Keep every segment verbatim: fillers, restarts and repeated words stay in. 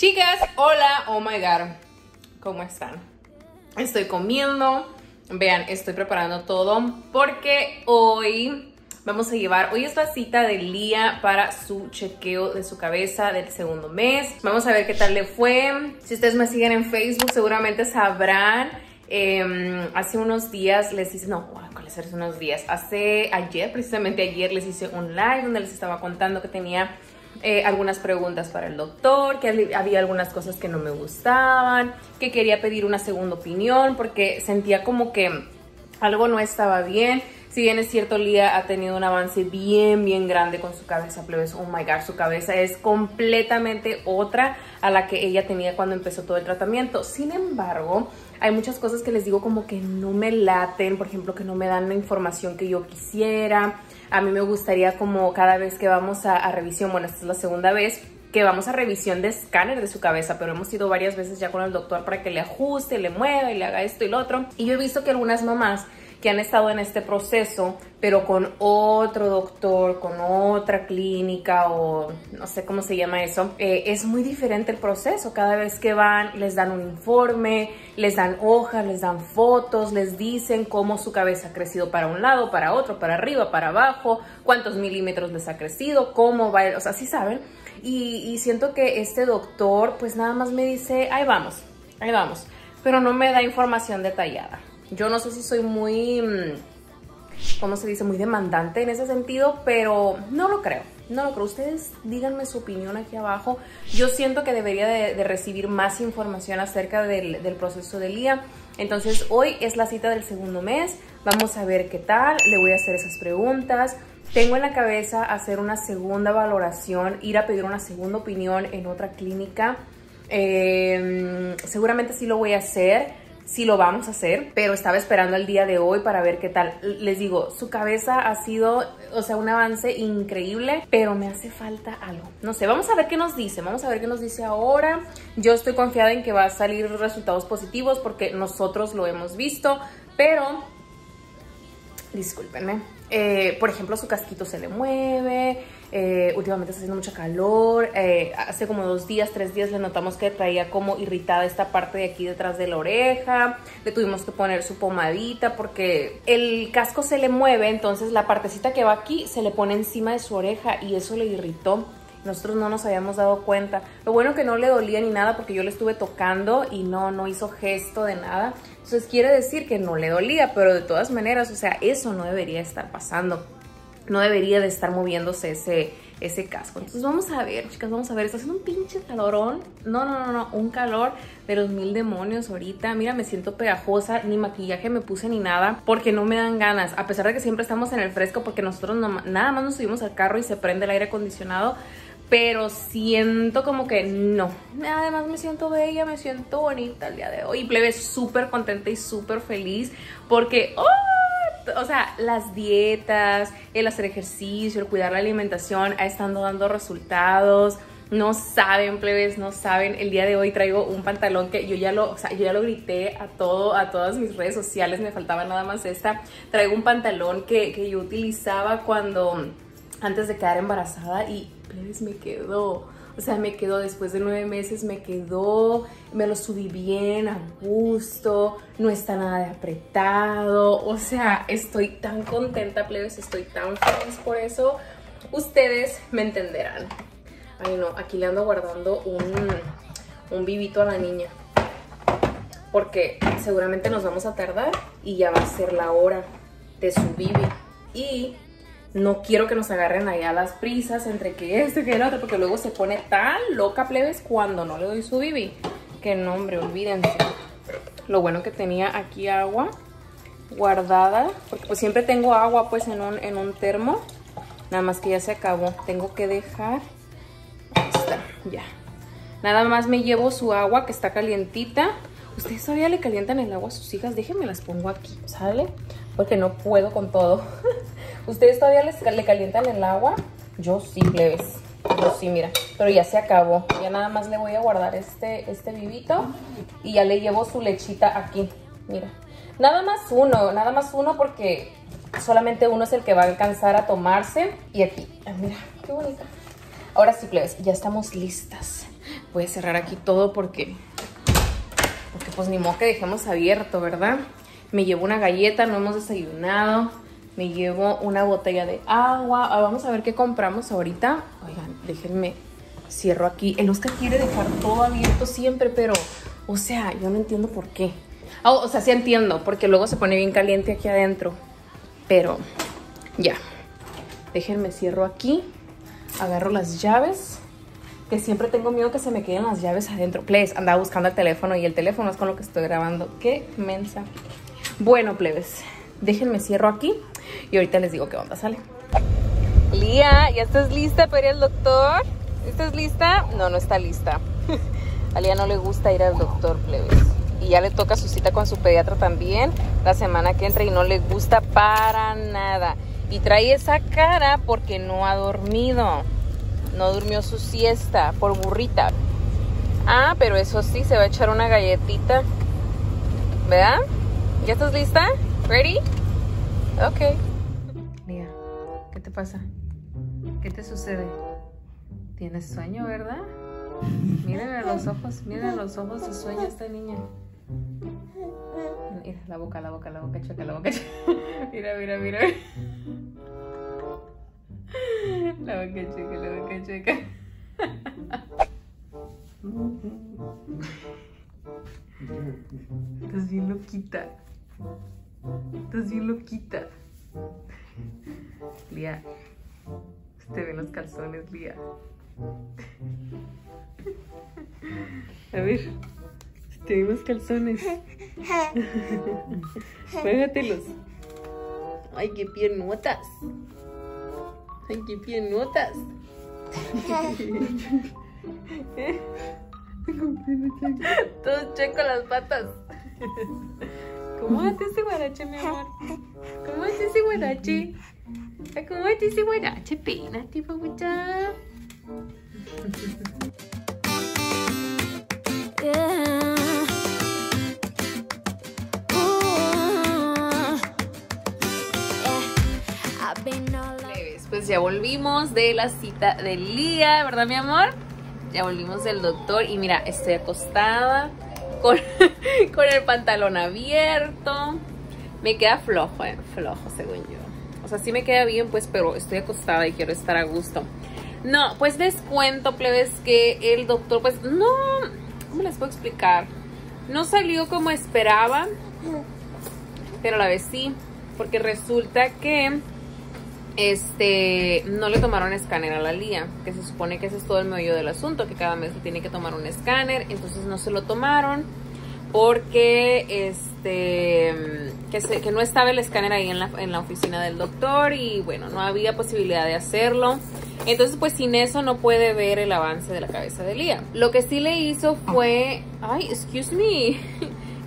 Chicas, hola, oh my god, ¿cómo están? Estoy comiendo, vean, estoy preparando todo porque hoy vamos a llevar, hoy es la cita de Lía para su chequeo de su cabeza del segundo mes. Vamos a ver qué tal le fue. Si ustedes me siguen en Facebook seguramente sabrán, eh, hace unos días les hice, no, ¿cuáles hace unos días? Hace ayer, precisamente ayer les hice un live donde les estaba contando que tenía... Eh, algunas preguntas para el doctor, que había algunas cosas que no me gustaban, que quería pedir una segunda opinión porque sentía como que algo no estaba bien. Si bien es cierto, Lía ha tenido un avance bien, bien grande con su cabeza, plebes. Oh my god, su cabeza es completamente otra a la que ella tenía cuando empezó todo el tratamiento. Sin embargo, hay muchas cosas que les digo como que no me laten, por ejemplo, que no me dan la información que yo quisiera. A mí me gustaría, como cada vez que vamos a, a revisión, bueno, esta es la segunda vez que vamos a revisión de escáner de su cabeza, pero hemos ido varias veces ya con el doctor para que le ajuste, le mueva y le haga esto y lo otro. Y yo he visto que algunas mamás que han estado en este proceso, pero con otro doctor, con otra clínica o no sé cómo se llama eso, eh, es muy diferente el proceso. Cada vez que van, les dan un informe, les dan hojas, les dan fotos, les dicen cómo su cabeza ha crecido para un lado, para otro, para arriba, para abajo, cuántos milímetros les ha crecido, cómo va, o sea, sí saben. Y, y siento que este doctor pues nada más me dice, ahí vamos, ahí vamos, pero no me da información detallada. Yo no sé si soy muy, ¿cómo se dice? Muy demandante en ese sentido, pero no lo creo, no lo creo. Ustedes díganme su opinión aquí abajo. Yo siento que debería de, de recibir más información acerca del, del proceso de Lía. Entonces, hoy es la cita del segundo mes. Vamos a ver qué tal. Le voy a hacer esas preguntas. Tengo en la cabeza hacer una segunda valoración, ir a pedir una segunda opinión en otra clínica. Eh, seguramente sí lo voy a hacer. Sí lo vamos a hacer, pero estaba esperando el día de hoy para ver qué tal. Les digo, su cabeza ha sido, o sea, un avance increíble, pero me hace falta algo. No sé, vamos a ver qué nos dice, vamos a ver qué nos dice ahora. Yo estoy confiada en que va a salir resultados positivos porque nosotros lo hemos visto, pero... Discúlpenme. Eh, por ejemplo, su casquito se le mueve, eh, últimamente está haciendo mucho calor, eh, hace como dos días, tres días le notamos que traía como irritada esta parte de aquí detrás de la oreja, le tuvimos que poner su pomadita porque el casco se le mueve, entonces la partecita que va aquí se le pone encima de su oreja y eso le irritó. Nosotros no nos habíamos dado cuenta. Lo bueno que no le dolía ni nada porque yo le estuve tocando y no, no hizo gesto de nada. Entonces quiere decir que no le dolía, pero de todas maneras, o sea, eso no debería estar pasando. No debería de estar moviéndose ese, ese casco. Entonces vamos a ver, chicas, vamos a ver. Está haciendo un pinche calorón. No, no, no, no. Un calor de los mil demonios ahorita. Mira, me siento pegajosa. Ni maquillaje me puse ni nada porque no me dan ganas. A pesar de que siempre estamos en el fresco porque nosotros no, nada más nos subimos al carro y se prende el aire acondicionado. Pero siento como que no. Además me siento bella, me siento bonita el día de hoy. Y plebe, súper contenta y súper feliz porque, oh, o sea, las dietas, el hacer ejercicio, el cuidar la alimentación, están dando resultados. No saben, plebes, no saben. El día de hoy traigo un pantalón que yo ya lo, o sea, yo ya lo grité a todo, a todas mis redes sociales. Me faltaba nada más esta. Traigo un pantalón que, que yo utilizaba cuando, antes de quedar embarazada y... me quedó, o sea, me quedó después de nueve meses, me quedó, me lo subí bien, a gusto, no está nada de apretado, o sea, estoy tan contenta, plebes, estoy tan feliz por eso, ustedes me entenderán. Ay no, aquí le ando guardando un, un vivito a la niña, porque seguramente nos vamos a tardar y ya va a ser la hora de su vivi y... No quiero que nos agarren allá las prisas entre que esto y que el otro, porque luego se pone tan loca, plebes, cuando no le doy su bibi. Que no, hombre, olvídense. Lo bueno que tenía aquí agua guardada, porque pues siempre tengo agua pues en un, en un termo. Nada más que ya se acabó. Tengo que dejar... Ahí está, ya. Nada más me llevo su agua que está calientita. Ustedes todavía le calientan el agua a sus hijas. Déjenme las pongo aquí, ¿sale? Porque no puedo con todo. ¿Ustedes todavía les, le calientan el agua? Yo sí, plebes. Yo sí, mira. Pero ya se acabó. Ya nada más le voy a guardar este, este vivito. Y ya le llevo su lechita aquí. Mira. Nada más uno. Nada más uno porque solamente uno es el que va a alcanzar a tomarse. Y aquí. Mira, qué bonita. Ahora sí, plebes. Ya estamos listas. Voy a cerrar aquí todo porque, porque pues ni modo que dejemos abierto, ¿verdad? Me llevo una galleta, no hemos desayunado. Me llevo una botella de agua. Ah, vamos a ver qué compramos ahorita. Oigan, déjenme, cierro aquí. El Oscar quiere dejar todo abierto siempre, pero, o sea, yo no entiendo por qué. Oh, o sea, sí entiendo, porque luego se pone bien caliente aquí adentro. Pero, ya. Déjenme, cierro aquí. Agarro las llaves, que siempre tengo miedo que se me queden las llaves adentro. Plebes, andaba buscando el teléfono y el teléfono es con lo que estoy grabando. ¡Qué mensa! Bueno, plebes, déjenme, cierro aquí y ahorita les digo qué onda sale. Lía, ¿ya estás lista para ir al doctor? ¿Estás lista? No, no está lista. A Lía no le gusta ir al doctor, plebes. Y ya le toca su cita con su pediatra también la semana que entra y no le gusta para nada. Y trae esa cara porque no ha dormido. No durmió su siesta por burrita. Ah, pero eso sí, se va a echar una galletita, ¿verdad? ¿Ya estás lista? ¿Ready? Ok. Mira, ¿qué te pasa? ¿Qué te sucede? ¿Tienes sueño, verdad? Miren a los ojos, miren a los ojos de sueño esta niña. Mira, la boca, la boca, la boca chueca, la boca chueca. Mira, mira, mira. La boca chueca, la boca chueca. Estás bien loquita. Estás bien loquita. Lía, te ven los calzones, Lía. A ver, te ven los calzones. Juégatelos. Ay, qué piernotas. Ay, qué piernotas. Todos checos las patas. ¿Cómo haces ese guarache, mi amor? ¿Cómo haces ese guarache? ¿Cómo haces ese guarache? Peínate, papucha. Pues ya volvimos de la cita de Lía, ¿verdad, mi amor? Ya volvimos del doctor y mira, estoy acostada con, con el pantalón abierto. Me queda flojo, eh, flojo según yo. O sea, sí me queda bien, pues, pero estoy acostada y quiero estar a gusto. No, pues les cuento, plebes, que el doctor, pues, no, ¿cómo les puedo explicar? No salió como esperaba, pero a la vez sí, porque resulta que este, no le tomaron escáner a la Lía, que se supone que ese es todo el meollo del asunto, que cada mes se tiene que tomar un escáner, entonces no se lo tomaron porque este, que, se, que no estaba el escáner ahí en la, en la oficina del doctor y bueno, no había posibilidad de hacerlo. Entonces pues sin eso no puede ver el avance de la cabeza de Lía. Lo que sí le hizo fue, ay, excuse me,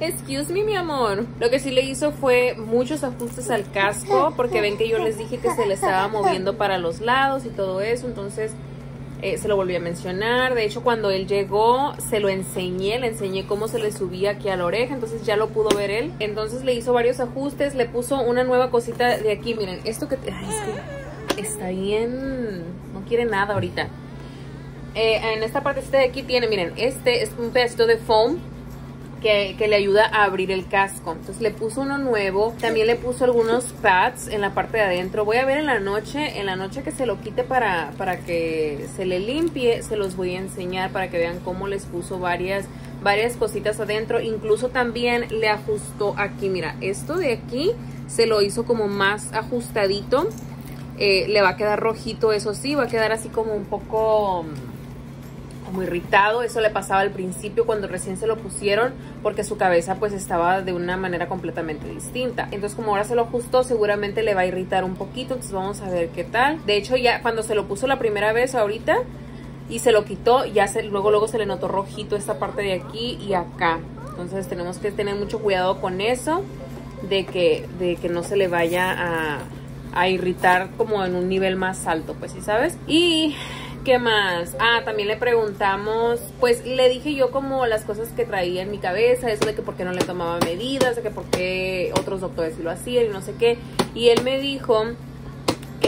excuse me, mi amor. Lo que sí le hizo fue muchos ajustes al casco, porque ven que yo les dije que se le estaba moviendo para los lados y todo eso. Entonces eh, se lo volví a mencionar. De hecho, cuando él llegó, se lo enseñé. Le enseñé cómo se le subía aquí a la oreja. Entonces ya lo pudo ver él. Entonces le hizo varios ajustes. Le puso una nueva cosita de aquí. Miren, esto que, ay, es que está bien. No quiere nada ahorita. Eh, en esta partecita de aquí tiene, miren, este es un pedacito de foam. Que, que le ayuda a abrir el casco. Entonces le puso uno nuevo. También le puso algunos pads en la parte de adentro. Voy a ver en la noche, en la noche que se lo quite para, para que se le limpie. Se los voy a enseñar para que vean cómo les puso varias, varias cositas adentro. Incluso también le ajustó aquí. Mira, esto de aquí se lo hizo como más ajustadito. Eh, le va a quedar rojito, eso sí. Va a quedar así como un poco muy irritado. Eso le pasaba al principio cuando recién se lo pusieron, porque su cabeza pues estaba de una manera completamente distinta. Entonces como ahora se lo ajustó, seguramente le va a irritar un poquito. Entonces vamos a ver qué tal. De hecho, ya cuando se lo puso la primera vez ahorita y se lo quitó, ya se, luego luego se le notó rojito esta parte de aquí y acá. Entonces tenemos que tener mucho cuidado con eso, de que, de que no se le vaya a, a irritar como en un nivel más alto, pues, ¿sí sabes? Y ¿qué más? Ah, también le preguntamos, pues le dije yo como las cosas que traía en mi cabeza, eso de que por qué no le tomaba medidas, de que por qué otros doctores sí lo hacían y no sé qué. Y él me dijo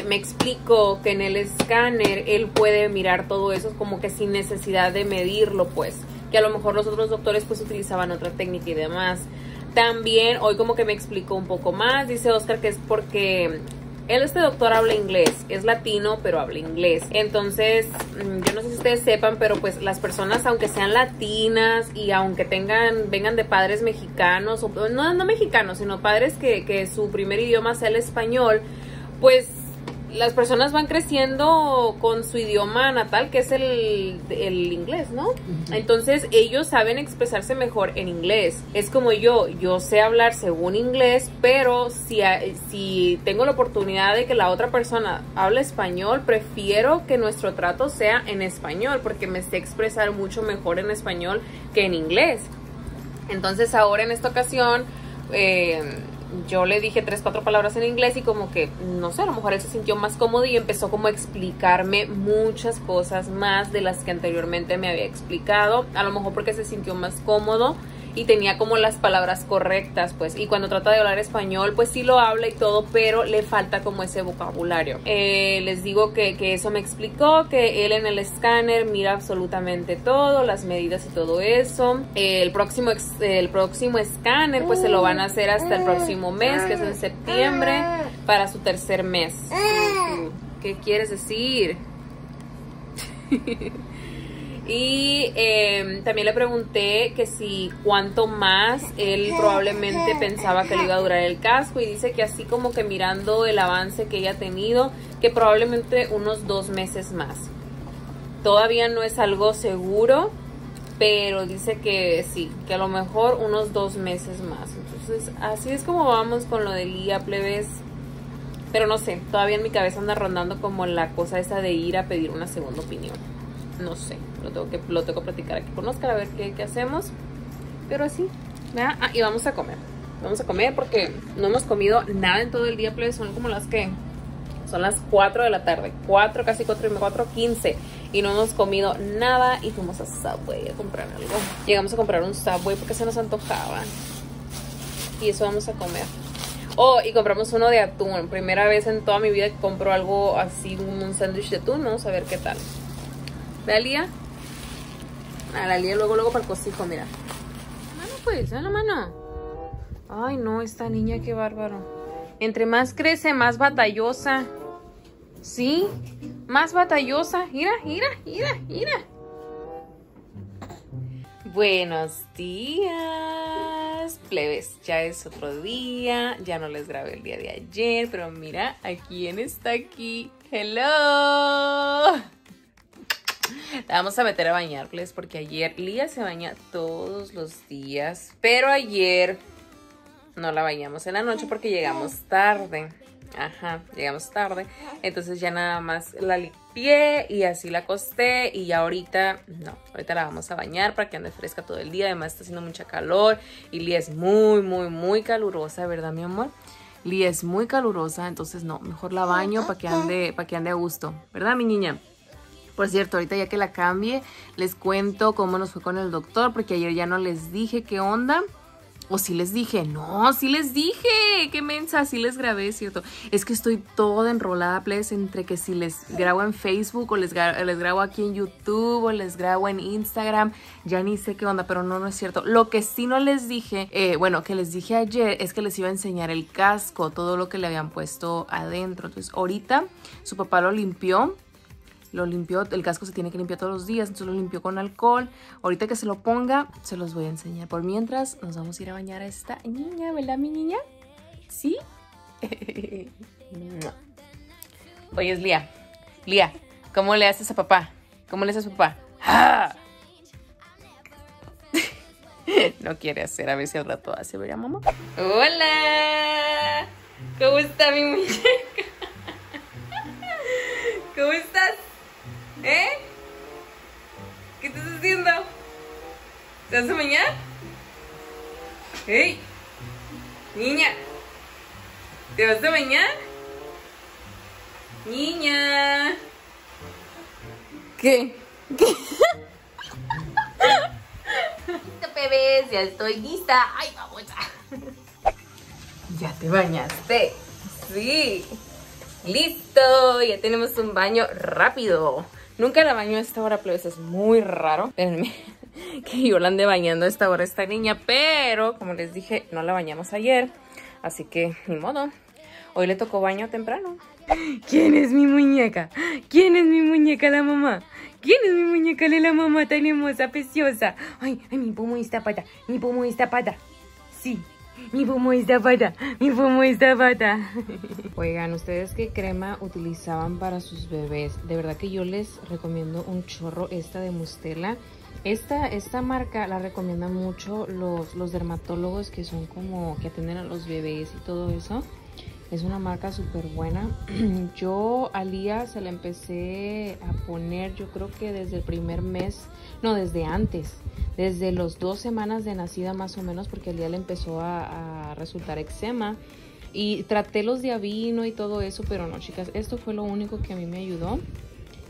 me explicó que en el escáner él puede mirar todo eso como que sin necesidad de medirlo, pues. Que a lo mejor los otros doctores pues utilizaban otra técnica y demás. También hoy como que me explicó un poco más. Dice Oscar que es porque él, este doctor, habla inglés, es latino pero habla inglés. Entonces yo no sé si ustedes sepan, pero pues las personas, aunque sean latinas y aunque tengan, vengan de padres mexicanos, o, no, no mexicanos, sino padres que, que su primer idioma sea el español, pues las personas van creciendo con su idioma natal, que es el, el inglés, ¿no? Entonces ellos saben expresarse mejor en inglés. Es como yo, yo sé hablar según inglés, pero si, si tengo la oportunidad de que la otra persona hable español, prefiero que nuestro trato sea en español, porque me sé expresar mucho mejor en español que en inglés. Entonces ahora en esta ocasión, eh, yo le dije tres, cuatro palabras en inglés y como que, no sé, a lo mejor él se sintió más cómodo y empezó como a explicarme muchas cosas más de las que anteriormente me había explicado. A lo mejor porque se sintió más cómodo y tenía como las palabras correctas, pues. Y cuando trata de hablar español, pues sí lo habla y todo, pero le falta como ese vocabulario. Eh, les digo que, que eso me explicó, que él en el escáner mira absolutamente todo, las medidas y todo eso. Eh, el, próximo ex, eh, el próximo escáner, pues se lo van a hacer hasta el próximo mes, que es en septiembre, para su tercer mes. ¿Qué quieres decir? Y eh, también le pregunté que si cuánto más él probablemente pensaba que le iba a durar el casco, y dice que así como que mirando el avance que ella ha tenido, que probablemente unos dos meses más. Todavía no es algo seguro, pero dice que sí, que a lo mejor unos dos meses más. Entonces así es como vamos con lo de Lía, plebes. Pero no sé, todavía en mi cabeza anda rondando como la cosa esa de ir a pedir una segunda opinión. No sé, lo tengo que, lo tengo que platicar aquí con Oscar a ver qué, qué hacemos. Pero así, ¿verdad? Ah, y vamos a comer. Vamos a comer porque no hemos comido nada en todo el día, plebes. Son como las que... Son las cuatro de la tarde. cuatro, casi cuatro y media, cuatro quince. Y no hemos comido nada y fuimos a Subway a comprar algo. Llegamos a comprar un Subway porque se nos antojaba. Y eso vamos a comer. Oh, y compramos uno de atún. Primera vez en toda mi vida que compro algo así, un sándwich de atún. Vamos a ver qué tal. ¿Ve a Lía? A la Lía luego, luego para el cocijo, mira. Mano, pues, en la mano. Ay, no, esta niña, qué bárbaro. Entre más crece, más batallosa. ¿Sí? Más batallosa. Mira, mira, mira, mira. Buenos días, plebes. Ya es otro día. Ya no les grabé el día de ayer, pero mira a quién está aquí. ¡Hello! La vamos a meter a bañarles porque ayer Lía se baña todos los días, pero ayer no la bañamos en la noche porque llegamos tarde. Ajá, llegamos tarde. Entonces ya nada más la limpié y así la acosté. Y ya ahorita, no, ahorita la vamos a bañar para que ande fresca todo el día. Además está haciendo mucha calor y Lía es muy, muy, muy calurosa, ¿verdad, mi amor? Lía es muy calurosa, entonces no, mejor la baño para que ande, para que ande a gusto, ¿verdad, mi niña? Por cierto, ahorita ya que la cambie, les cuento cómo nos fue con el doctor, porque ayer ya no les dije qué onda. O sí les dije, no, sí les dije, qué mensa, sí les grabé, ¿cierto? Es que estoy toda enrolada, plebes, entre que si les grabo en Facebook o les, les grabo aquí en YouTube o les grabo en Instagram, ya ni sé qué onda, pero no, no es cierto. Lo que sí no les dije, eh, bueno, que les dije ayer es que les iba a enseñar el casco, todo lo que le habían puesto adentro. Entonces, ahorita su papá lo limpió. Lo limpió, el casco se tiene que limpiar todos los días, entonces lo limpió con alcohol. Ahorita que se lo ponga, se los voy a enseñar. Por mientras, nos vamos a ir a bañar a esta niña, ¿verdad, mi niña? ¿Sí? Oye, Lía, Lía, ¿cómo le haces a papá? ¿Cómo le haces a papá? ¡Ah! No quiere hacer, a ver si al rato hace, ¿verdad, mamá? ¡Hola! ¿Cómo está mi muñeca? ¿Cómo estás? ¿Eh? ¿Qué estás haciendo? ¿Te vas a bañar? ¡Ey! Niña, ¿te vas a bañar? Niña. ¿Qué? ¿Qué? Listo, bebés, ya estoy lista. ¡Ay, vamos! ¿Ya te bañaste? Sí. ¡Listo! Ya tenemos un baño rápido. Nunca la baño a esta hora, plebes, es muy raro. Espérenme que yo la ande bañando a esta hora esta niña, pero como les dije, no la bañamos ayer, así que ni modo. Hoy le tocó baño temprano. ¿Quién es mi muñeca? ¿Quién es mi muñeca, la mamá? ¿Quién es mi muñeca, la mamá tan hermosa, preciosa? Ay, ay, mi pomo esta pata, mi pomo esta pata. Sí, mi pomo esta pata, mi pomo esta pata. Oigan, ¿ustedes qué crema utilizaban para sus bebés? De verdad que yo les recomiendo un chorro esta de Mustela. Esta, esta marca la recomiendan mucho los, los dermatólogos que son como que atienden a los bebés y todo eso. Es una marca súper buena. Yo a Lía se la empecé a poner, yo creo que desde el primer mes, no, desde antes, desde los dos semanas de nacida más o menos, porque a Lía le empezó a, a resultar eczema. Y traté los de avino y todo eso, pero no, chicas, esto fue lo único que a mí me ayudó.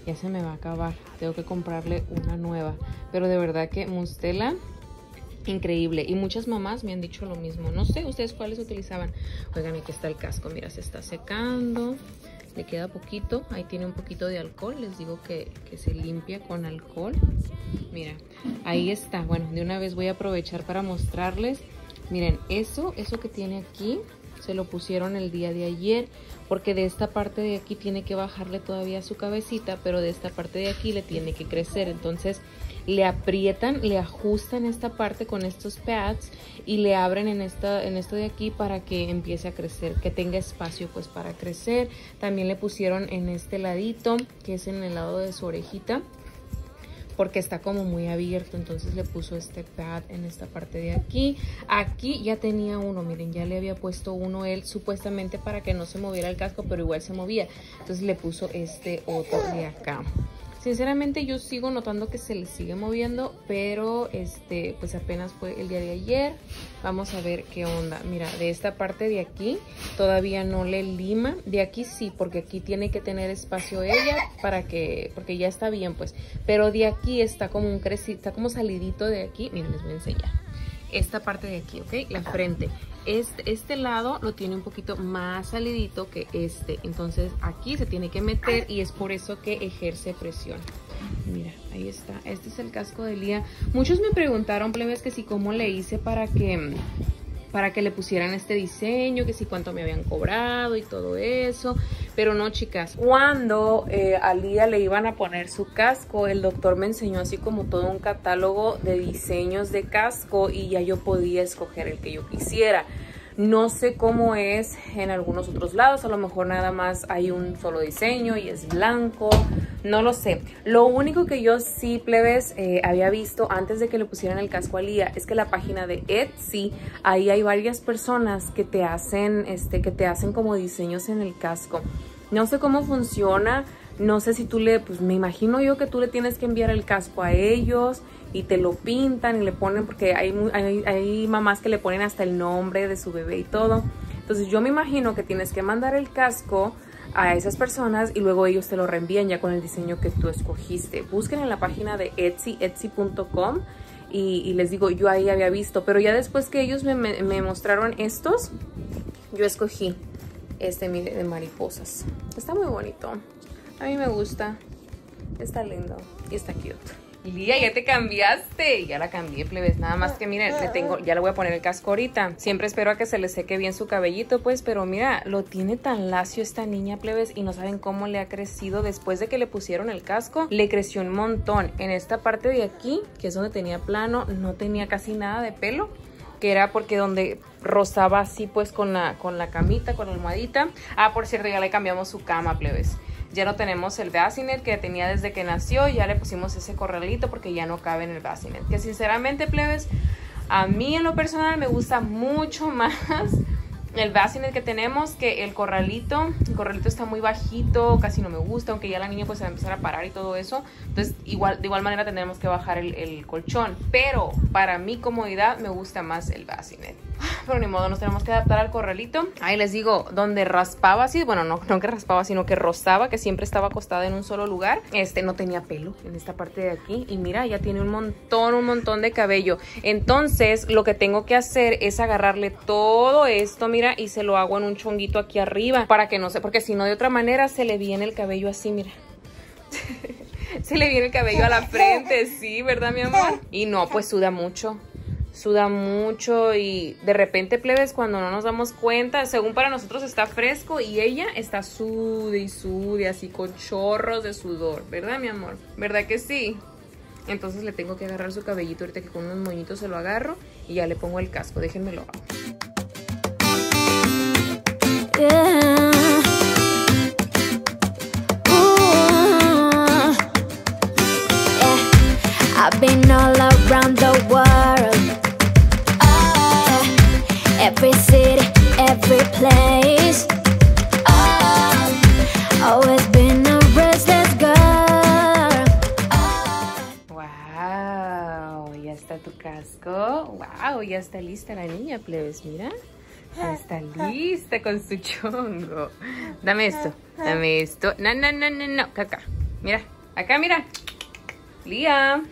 Ya se me va a acabar, tengo que comprarle una nueva. Pero de verdad que Mustela, increíble. Y muchas mamás me han dicho lo mismo. No sé, ¿ustedes cuáles utilizaban? Oigan, aquí está el casco. Mira, se está secando. Le queda poquito. Ahí tiene un poquito de alcohol. Les digo que, que se limpia con alcohol. Mira, ahí está. Bueno, de una vez voy a aprovechar para mostrarles. Miren, eso, eso que tiene aquí, se lo pusieron el día de ayer. Porque de esta parte de aquí tiene que bajarle todavía su cabecita. Pero de esta parte de aquí le tiene que crecer. Entonces le aprietan, le ajustan esta parte con estos pads y le abren en, esta, en esto de aquí para que empiece a crecer, que tenga espacio pues para crecer. También le pusieron en este ladito, que es en el lado de su orejita, porque está como muy abierto, entonces le puso este pad en esta parte de aquí. Aquí ya tenía uno, miren, ya le había puesto uno él, supuestamente para que no se moviera el casco, pero igual se movía. Entonces le puso este otro de acá. Sinceramente yo sigo notando que se le sigue moviendo, pero este, pues apenas fue el día de ayer. Vamos a ver qué onda. Mira, de esta parte de aquí todavía no le lima. De aquí sí, porque aquí tiene que tener espacio ella para que, porque ya está bien pues. Pero de aquí está como un crecito, está como salidito de aquí. Miren, les voy a enseñar. Esta parte de aquí, ¿ok? La frente. Este, este lado lo tiene un poquito más salidito que este. Entonces aquí se tiene que meter y es por eso que ejerce presión. Mira, ahí está. Este es el casco de Lía. Muchos me preguntaron, plebes, que si cómo le hice para que, para que le pusieran este diseño, que si cuánto me habían cobrado y todo eso. Pero no, chicas. Cuando eh, a Lía le iban a poner su casco, el doctor me enseñó así como todo un catálogo de diseños de casco y ya yo podía escoger el que yo quisiera. No sé cómo es en algunos otros lados. A lo mejor nada más hay un solo diseño y es blanco. No lo sé. Lo único que yo sí, plebes, eh, había visto antes de que le pusieran el casco a Lía es que la página de Etsy, ahí hay varias personas que te hacen, este, que te hacen como diseños en el casco. No sé cómo funciona. No sé si tú le, pues me imagino yo que tú le tienes que enviar el casco a ellos y te lo pintan y le ponen, porque hay, hay, hay mamás que le ponen hasta el nombre de su bebé y todo. Entonces yo me imagino que tienes que mandar el casco a esas personas y luego ellos te lo reenvían ya con el diseño que tú escogiste. Busquen en la página de Etsy, etsy punto com, y, y les digo, yo ahí había visto, pero ya después que ellos me, me, me mostraron estos, yo escogí este de mariposas. Está muy bonito, a mí me gusta, está lindo y está cute. Lía, ya te cambiaste. Ya la cambié, plebes. Nada más que miren, le tengo, ya le voy a poner el casco ahorita. Siempre espero a que se le seque bien su cabellito, pues. Pero mira, lo tiene tan lacio esta niña, plebes. Y no saben cómo le ha crecido después de que le pusieron el casco. Le creció un montón. En esta parte de aquí, que es donde tenía plano, no tenía casi nada de pelo. Que era porque donde rozaba así, pues, con la, con la camita, con la almohadita. Ah, por cierto, ya le cambiamos su cama, plebes. Ya no tenemos el bassinet que tenía desde que nació. Ya le pusimos ese corralito porque ya no cabe en el bassinet. Que sinceramente, plebes, a mí en lo personal me gusta mucho más el bassinet que tenemos que el corralito. El corralito está muy bajito, casi no me gusta, aunque ya la niña pues se va a empezar a parar y todo eso. Entonces igual, de igual manera tendremos que bajar el, el colchón. Pero para mi comodidad me gusta más el bassinet. Pero ni modo, nos tenemos que adaptar al corralito. Ahí les digo, donde raspaba así, bueno, no, no que raspaba, sino que rozaba, que siempre estaba acostada en un solo lugar. Este, no tenía pelo en esta parte de aquí. Y mira, ya tiene un montón, un montón de cabello. Entonces, lo que tengo que hacer es agarrarle todo esto, mira, y se lo hago en un chonguito aquí arriba. Para que no se, porque si no, de otra manera, se le viene el cabello así, mira. Se le viene el cabello a la frente, sí, ¿verdad, mi amor? Y no, pues suda mucho. Suda mucho y de repente, plebes, cuando no nos damos cuenta, según para nosotros está fresco y ella está sude y sude, así con chorros de sudor, ¿verdad, mi amor? ¿Verdad que sí? Entonces le tengo que agarrar su cabellito ahorita que con unos moñitos se lo agarro y ya le pongo el casco, déjenmelo abajo. Yeah. I've been all around the world, oh, every city, every place, oh, always been a restless girl, oh. Wow, ya está tu casco, wow, ya está lista la niña, plebes, mira. Está lista con su chongo. Dame esto, dame esto, no, no, no, no, no, acá, mira, acá, mira, Lía.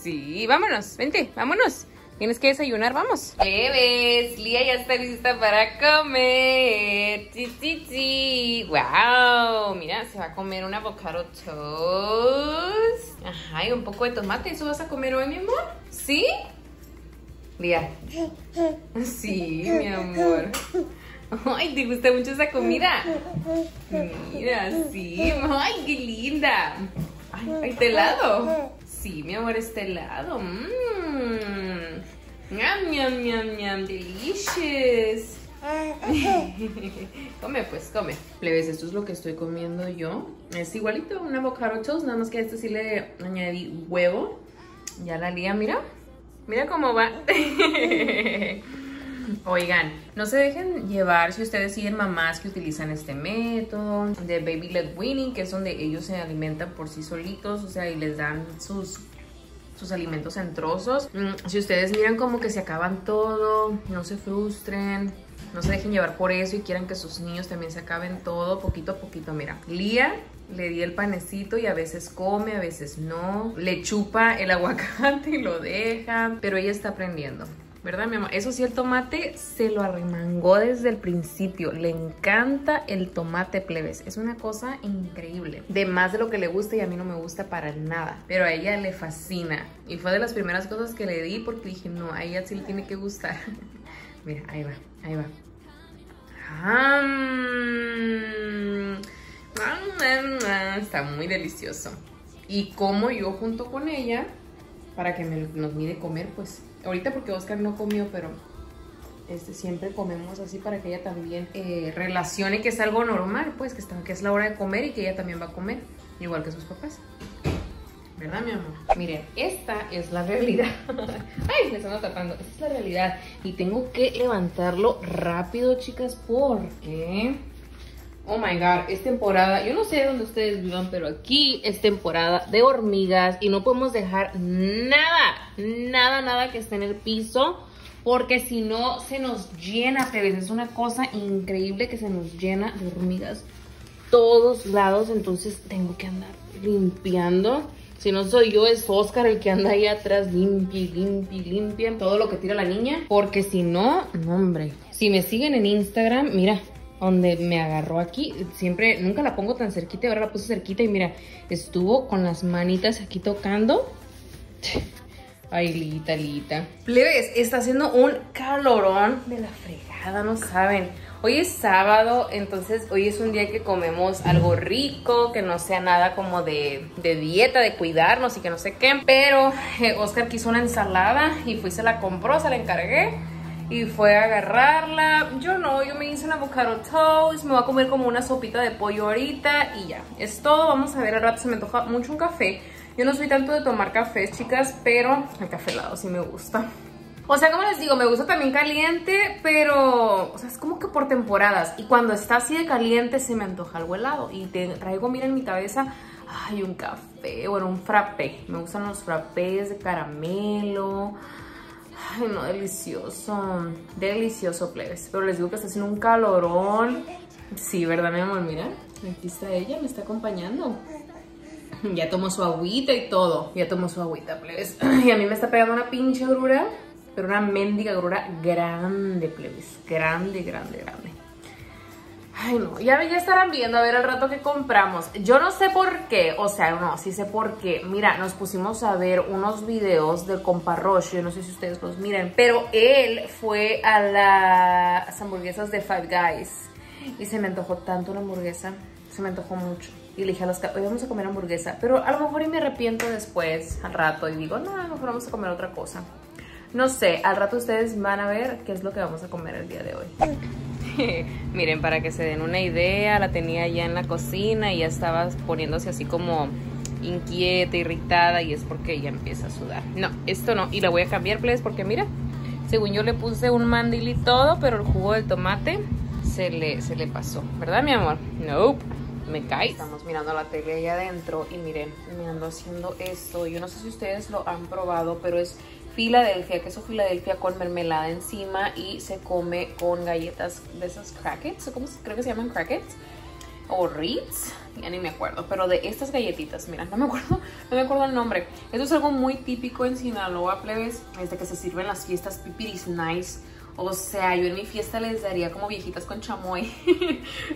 Sí, vámonos, vente, vámonos. Tienes que desayunar, vamos. Bebes, Lía ya está lista para comer. Sí, sí, sí. Wow, mira, se va a comer un avocado toast. Ajá, y un poco de tomate. ¿Eso vas a comer hoy, mi amor? ¿Sí? Lía. Sí, mi amor. Ay, ¿te gusta mucho esa comida? Mira, sí. Ay, qué linda. Ay, ¿este helado? Sí, mi amor, este helado. Mmm. Ñam, ñam, ñam, ñam. Delicious. Come, pues, come. Plebes, esto es lo que estoy comiendo yo. Es igualito, un avocado toast. Nada más que a este sí le añadí huevo. Ya la Lía, mira. Mira cómo va. Oigan, no se dejen llevar si ustedes siguen mamás que utilizan este método de baby led weaning, que es donde ellos se alimentan por sí solitos, o sea, y les dan sus, sus alimentos en trozos. Si ustedes miran como que se acaban todo, no se frustren, no se dejen llevar por eso y quieran que sus niños también se acaben todo poquito a poquito. Mira, Lía le di el panecito y a veces come, a veces no, le chupa el aguacate y lo deja, pero ella está aprendiendo. ¿Verdad, mi amor? Eso sí, el tomate se lo arremangó desde el principio. Le encanta el tomate, plebes. Es una cosa increíble. De más de lo que le gusta y a mí no me gusta para nada. Pero a ella le fascina. Y fue de las primeras cosas que le di porque dije, no, a ella sí le tiene que gustar. Mira, ahí va, ahí va. Está muy delicioso. Y como yo junto con ella, para que me, nos mire comer, pues... Ahorita porque Oscar no comió, pero este, siempre comemos así para que ella también eh, relacione que es algo normal, pues, que, está, que es la hora de comer y que ella también va a comer, igual que sus papás. ¿Verdad, mi amor? Miren, esta es la realidad. Ay, les ando tapando. Esta es la realidad. Y tengo que levantarlo rápido, chicas, porque... Oh my God, es temporada, yo no sé dónde ustedes vivan, pero aquí es temporada de hormigas y no podemos dejar nada, nada, nada que esté en el piso, porque si no se nos llena, plebes, es una cosa increíble que se nos llena de hormigas todos lados, entonces tengo que andar limpiando. Si no soy yo, es Oscar el que anda ahí atrás, limpia, limpia, limpia, todo lo que tira la niña, porque si no, no, hombre, si me siguen en Instagram, mira, donde me agarró aquí, siempre, nunca la pongo tan cerquita, ahora la puse cerquita y mira, estuvo con las manitas aquí tocando. Ay, Lita, Lita. Plebes, está haciendo un calorón de la fregada, no saben. Hoy es sábado, entonces hoy es un día que comemos algo rico, que no sea nada como de, de dieta, de cuidarnos y que no sé qué. Pero eh, Oscar quiso una ensalada y fui, se la compró, se la encargué. Y fue a agarrarla. Yo no, yo me hice un avocado toast. Me voy a comer como una sopita de pollo ahorita. Y ya, es todo. Vamos a ver, al rato se me antoja mucho un café. Yo no soy tanto de tomar cafés, chicas, pero el café helado sí me gusta. O sea, como les digo, me gusta también caliente, pero... O sea, es como que por temporadas. Y cuando está así de caliente se me antoja algo helado. Y te traigo, mira, en mi cabeza... Ay, un café, bueno, un frappé. Me gustan los frappés de caramelo... Ay, no, delicioso. Delicioso, plebes. Pero les digo que está haciendo un calorón. Sí, ¿verdad, mi amor? Mira, aquí está ella, me está acompañando. Ya tomó su agüita y todo. Ya tomó su agüita, plebes. Y a mí me está pegando una pinche grura. Pero una mendiga grura grande, plebes. Grande, grande, grande. Ay, no, ya, ya estarán viendo a ver el rato que compramos. Yo no sé por qué, o sea, no, sí sé por qué. Mira, nos pusimos a ver unos videos del compa Roche, yo no sé si ustedes los miran, pero él fue a las hamburguesas de Five Guys y se me antojó tanto una hamburguesa, se me antojó mucho. Y le dije a los hoy vamos a comer hamburguesa, pero a lo mejor y me arrepiento después, al rato, y digo, no, a lo mejor vamos a comer otra cosa. No sé, al rato ustedes van a ver qué es lo que vamos a comer el día de hoy. Miren, para que se den una idea, la tenía ya en la cocina y ya estaba poniéndose así como inquieta, irritada, y es porque ya empieza a sudar. No, esto no, y la voy a cambiar, please, porque mira, según yo le puse un mandil y todo, pero el jugo del tomate se le, se le pasó, ¿verdad, mi amor? Nope, me cae. Estamos mirando la tele allá adentro y miren, me ando haciendo esto. Yo no sé si ustedes lo han probado, pero es Filadelfia, queso Filadelfia con mermelada encima y se come con galletas de esas crackets, ¿cómo se, creo que se llaman crackets? O Ritz, ya ni me acuerdo, pero de estas galletitas, mira, no me acuerdo, no me acuerdo el nombre. Esto es algo muy típico en Sinaloa, plebes, desde que se sirven las fiestas Pipiris Nice. O sea, yo en mi fiesta les daría como viejitas con chamoy.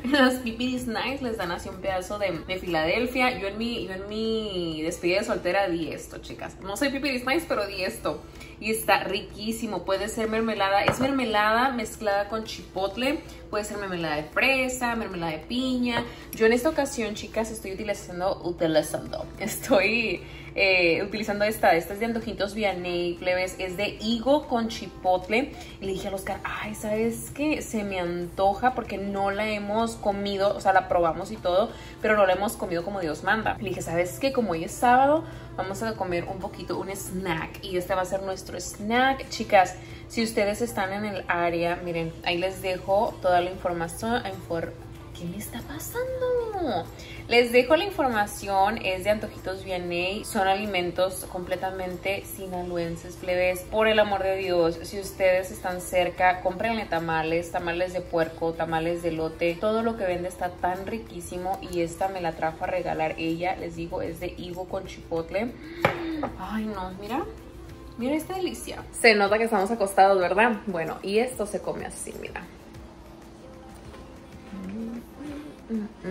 En las Pipiris Nice les dan así un pedazo de, de Filadelfia. Yo en mi, yo en mi despedida de soltera di esto, chicas. No soy Pipiris Nice, pero di esto. Y está riquísimo. Puede ser mermelada. Es mermelada mezclada con chipotle. Puede ser mermelada de fresa, mermelada de piña. Yo en esta ocasión, chicas, estoy utilizando, utilizando, estoy eh, utilizando esta. Esta es de Antojitos Vianney, plebes. Es de higo con chipotle. Y le dije a Oscar, ay, ¿sabes qué? Se me antoja porque no la hemos comido. O sea, la probamos y todo, pero no la hemos comido como Dios manda. Le dije, ¿sabes qué? Como hoy es sábado, vamos a comer un poquito, un snack. Y este va a ser nuestro snack. Chicas, si ustedes están en el área, miren, ahí les dejo toda la información. ¿Qué me está pasando? Les dejo la información. Es de Antojitos Vianney. Son alimentos completamente sinaloenses, plebes. Por el amor de Dios, si ustedes están cerca, cómprenle tamales. Tamales de puerco, tamales de elote. Todo lo que vende está tan riquísimo. Y esta me la trajo a regalar ella. Les digo, es de higo con chipotle. Ay, no, mira. Mira esta delicia. Se nota que estamos acostados, ¿verdad? Bueno, y esto se come así, mira. Mm, mm.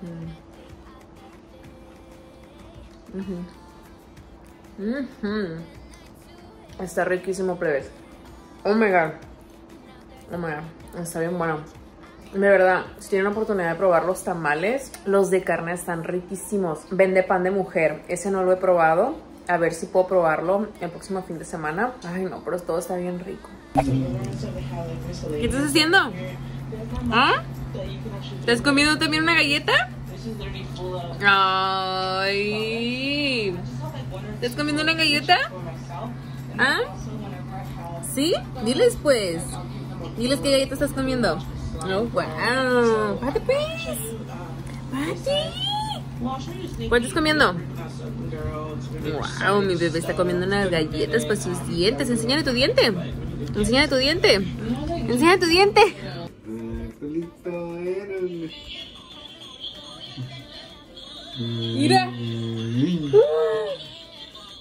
Mm. Mm-hmm. Mm-hmm. Está riquísimo, plebes. Oh my god. Oh my god. Está bien bueno. De verdad, si tienen la oportunidad de probar los tamales, los de carne están riquísimos. Vende pan de mujer. Ese no lo he probado. A ver si puedo probarlo el próximo fin de semana. Ay, no, pero todo está bien rico. ¿Qué estás haciendo? ¿Ah? ¿Te has comido también una galleta? Ay. ¿Te has comido una galleta? ¿Ah? ¿Sí? Diles pues. Diles qué galleta estás comiendo. Oh, wow. Pati, pues. Pati. ¿Cuál estás comiendo? Wow, mi bebé está comiendo unas galletas para sus dientes. Enséñale tu diente. Enséñale tu diente. Enséñale tu diente. Mira.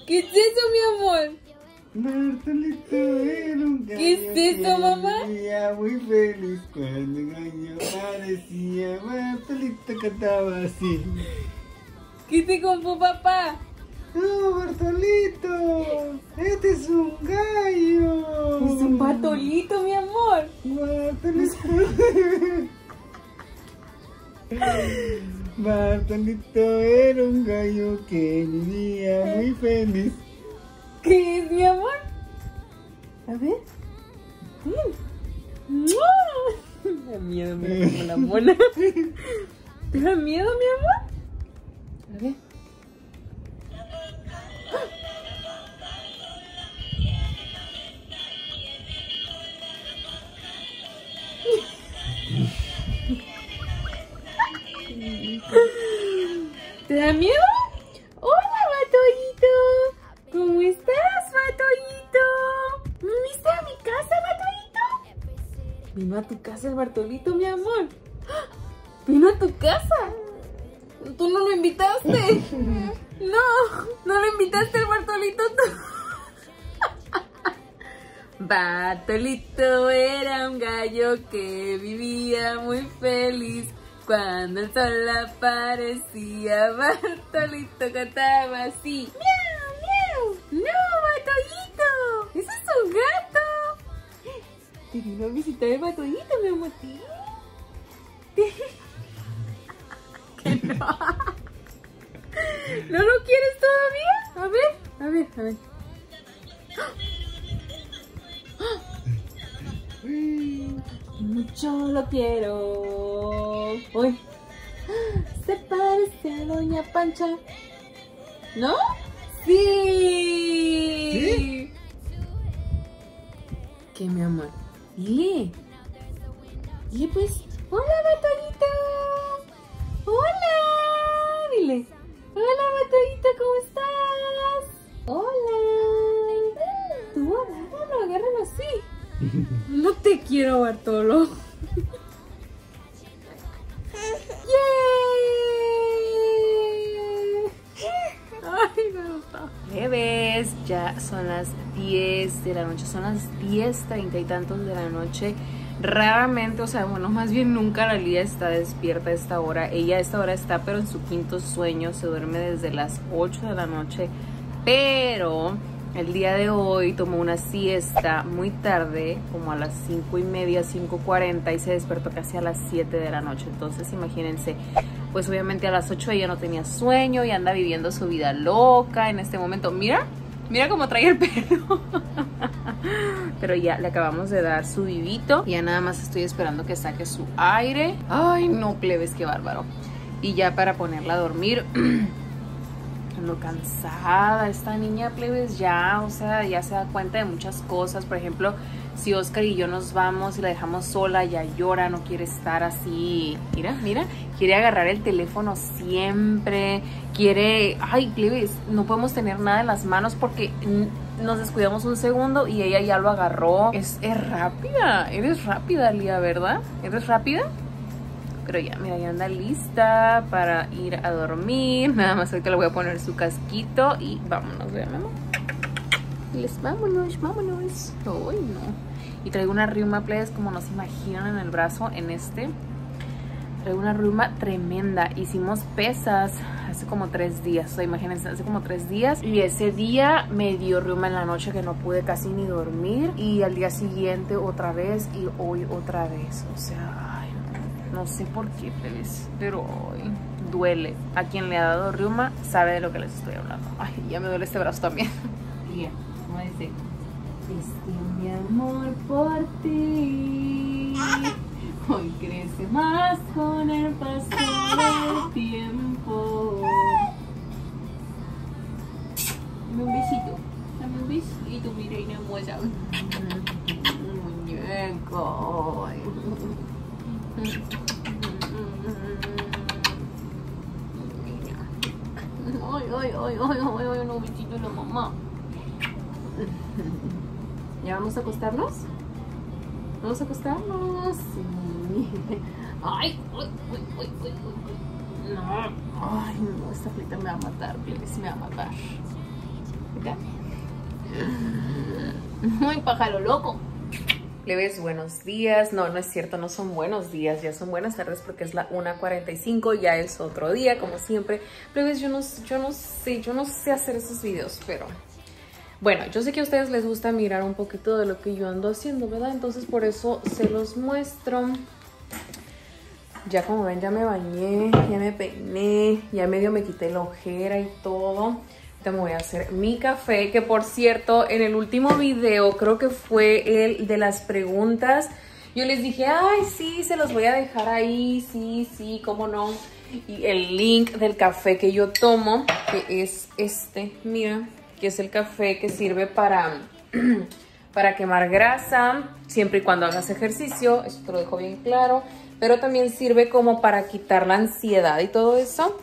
¿Qué es eso, mi amor? Bartolito era un gallo. ¿Qué es eso, mamá? Muy feliz cuando el gallo parecía. Bartolito cantaba así. ¿Qué te compró, papá? No, Bartolito, este es un gallo. Es un Bartolito, mi amor. Bartolito. Bartolito era un gallo que vivía muy feliz. ¿Qué es, mi amor? A ver. Me da miedo, mira como la mona. ¿Te da miedo, mi amor? A ver. ¿Te da miedo? ¡Hola, Bartolito! ¿Cómo estás? Vino a tu casa el Bartolito, mi amor. Vino a tu casa. Tú no lo invitaste. No, no lo invitaste el Bartolito. Bartolito era un gallo que vivía muy feliz. Cuando el sol aparecía, Bartolito cantaba así: ¡miau, miau! ¡No, Bartolito! ¡Eso es un gato! Te vino a visitar el Bartolito, mi amor. ¿Que no? ¿No lo quieres todavía? A ver, a ver, a ver. Mucho lo quiero. Uy. Se parece a Doña Pancha, ¿no? Sí. ¿Sí? ¿Qué, mi amor? Dile. Dile pues. Hola, Bartolito. Hola. Dile. Hola, Bartolito, ¿cómo estás? Hola. Tú agárralo, agárralo así. No te quiero, Bartolo. ¡Yay! Ay, no, no. Bebés, ya son las diez de la noche. Son las diez treinta y tantos de la noche. Raramente, o sea, bueno, más bien nunca la Lía está despierta a esta hora. Ella a esta hora está, pero en su quinto sueño. Se duerme desde las ocho de la noche. Pero... el día de hoy tomó una siesta muy tarde, como a las cinco y media, cinco cuarenta, y se despertó casi a las siete de la noche. Entonces, imagínense, pues obviamente a las ocho ella no tenía sueño y anda viviendo su vida loca en este momento. Mira, mira cómo trae el pelo. Pero ya le acabamos de dar su vivito. Ya nada más estoy esperando que saque su aire. Ay, no, plebes, qué bárbaro. Y ya para ponerla a dormir... Ando cansada, esta niña, plebes, ya, o sea, ya se da cuenta de muchas cosas. Por ejemplo, si Oscar y yo nos vamos y la dejamos sola, ya llora, no quiere estar así. Mira, mira, quiere agarrar el teléfono siempre, quiere... Ay, plebes, no podemos tener nada en las manos porque nos descuidamos un segundo y ella ya lo agarró. Es, es rápida, eres rápida, Lía, ¿verdad? ¿Eres rápida? Pero ya, mira, ya anda lista para ir a dormir. Nada más que le voy a poner su casquito y vámonos, ¿verdad, mamá? Les vámonos, vámonos. Uy, no. Y traigo una ruma, plebes, como no se imaginan, en el brazo, en este. Traigo una ruma tremenda. Hicimos pesas hace como tres días. O sea, imagínense, hace como tres días. Y ese día me dio ruma en la noche que no pude casi ni dormir. Y al día siguiente otra vez y hoy otra vez. O sea... no sé por qué, plebes, pero hoy duele. A quien le ha dado riuma sabe de lo que les estoy hablando. Ay, ya me duele este brazo también. Lía, ¿cómo dice? Este mi amor por ti hoy crece más con el paso del tiempo. Dame un besito. Dame un besito, mi reina hermosa. Muñeco. Ay, ay, ay, ay, ay, ay, no, bichito, la mamá. ¿Ya vamos a acostarnos? ¿Vamos a acostarnos? Sí. Ay, ay, ay, ay, ay. No. Ay, no, esta plita me va a matar, plebes, me va a matar. ¿Acá? Ay, pájaro loco. Plebes, buenos días. No, no es cierto, no son buenos días, ya son buenas tardes porque es la una cuarenta y cinco, ya es otro día, como siempre. Plebes, yo no, yo no sé, yo no sé hacer esos videos, pero... bueno, yo sé que a ustedes les gusta mirar un poquito de lo que yo ando haciendo, ¿verdad? Entonces, por eso se los muestro. Ya como ven, ya me bañé, ya me peiné, ya medio me quité la ojera y todo. Me voy a hacer mi café, que por cierto, en el último video, creo que fue el de las preguntas, yo les dije, ay, sí, se los voy a dejar ahí, sí, sí, cómo no, y el link del café que yo tomo, que es este, mira, que es el café que sirve para, para quemar grasa, siempre y cuando hagas ejercicio, eso te lo dejo bien claro, pero también sirve como para quitar la ansiedad y todo eso.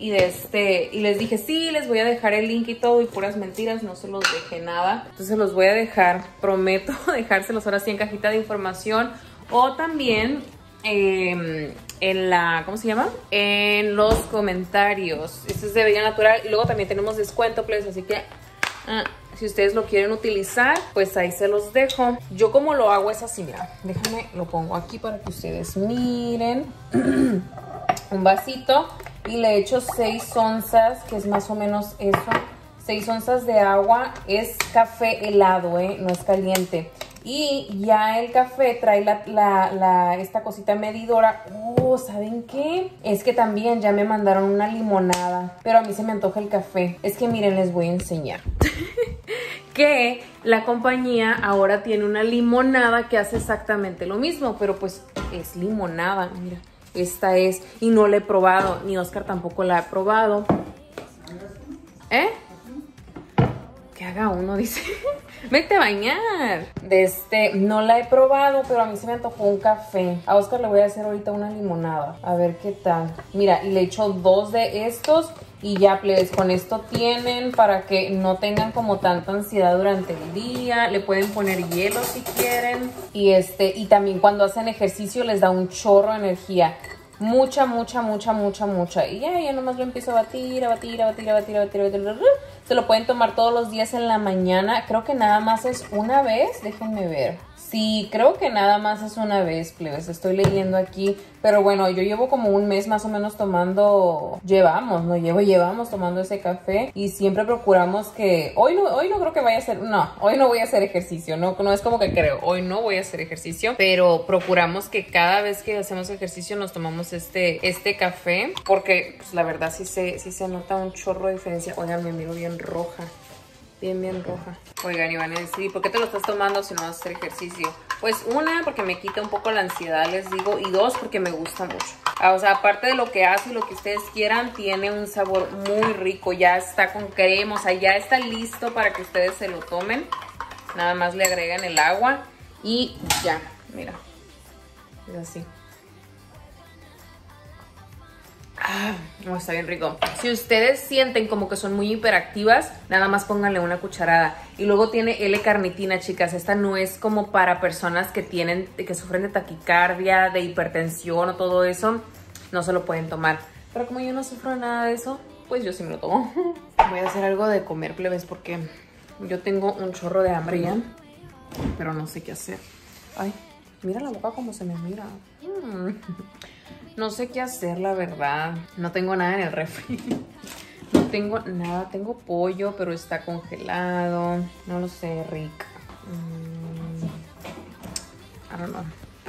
Y, de este, y les dije, sí, les voy a dejar el link y todo, y puras mentiras, no se los dejé nada. Entonces los voy a dejar, prometo dejárselos ahora sí en cajita de información o también eh, en la, ¿cómo se llama? En los comentarios. Este es de Bella Natural y luego también tenemos descuento, pues, así que ah, si ustedes lo quieren utilizar, pues ahí se los dejo. Yo como lo hago es así, mira, déjame, lo pongo aquí para que ustedes miren. Un vasito y le echo seis onzas, que es más o menos eso, seis onzas de agua. Es café helado, ¿eh? No es caliente. Y ya el café trae la, la, la, esta cosita medidora. Oh, ¿saben qué? Es que también ya me mandaron una limonada, pero a mí se me antoja el café. Es que miren, les voy a enseñar que la compañía ahora tiene una limonada que hace exactamente lo mismo, pero pues es limonada, mira. Esta es, y no la he probado, ni Oscar tampoco la ha probado. ¿Eh? Que haga uno, dice. Vete a bañar. De este, no la he probado, pero a mí se me antojó un café. A Oscar le voy a hacer ahorita una limonada. A ver qué tal. Mira, y le echo dos de estos. Y ya, plebes, con esto tienen para que no tengan como tanta ansiedad durante el día. Le pueden poner hielo si quieren. Y este, y también cuando hacen ejercicio les da un chorro de energía. Mucha, mucha, mucha, mucha, mucha. Y ya, ya nomás lo empiezo a batir, a batir, a batir, a batir, a batir, a batir. Se lo pueden tomar todos los días en la mañana. Creo que nada más es una vez. Déjenme ver. Sí, creo que nada más es una vez, plebes. Estoy leyendo aquí. Pero bueno, yo llevo como un mes más o menos tomando... Llevamos, no llevo, llevamos tomando ese café. Y siempre procuramos que... Hoy no, hoy no creo que vaya a hacer... No, hoy no voy a hacer ejercicio. No, no es como que creo. Hoy no voy a hacer ejercicio. Pero procuramos que cada vez que hacemos ejercicio nos tomamos este, este café. Porque pues, la verdad sí se, sí se nota un chorro de diferencia. Oigan, me miro bien roja. Bien, bien roja. Oigan, y van a decir, ¿por qué te lo estás tomando si no vas a hacer ejercicio? Pues una, porque me quita un poco la ansiedad, les digo. Y dos, porque me gusta mucho. Ah, o sea, aparte de lo que hace y lo que ustedes quieran, tiene un sabor muy rico. Ya está con crema, o sea, ya está listo para que ustedes se lo tomen. Nada más le agregan el agua y ya, mira. Es así. Ah, oh, está bien rico. Si ustedes sienten como que son muy hiperactivas, nada más pónganle una cucharada. Y luego tiene L carnitina, chicas. Esta no es como para personas que tienen, que sufren de taquicardia, de hipertensión o todo eso. No se lo pueden tomar. Pero como yo no sufro nada de eso, pues yo sí me lo tomo. Voy a hacer algo de comer, plebes, porque yo tengo un chorro de hambre ya, pero no sé qué hacer. Ay, mira la boca como se me mira. Mm. No sé qué hacer, la verdad. No tengo nada en el refri. No tengo nada. Tengo pollo, pero está congelado. No lo sé, Rick. Mm, I don't know.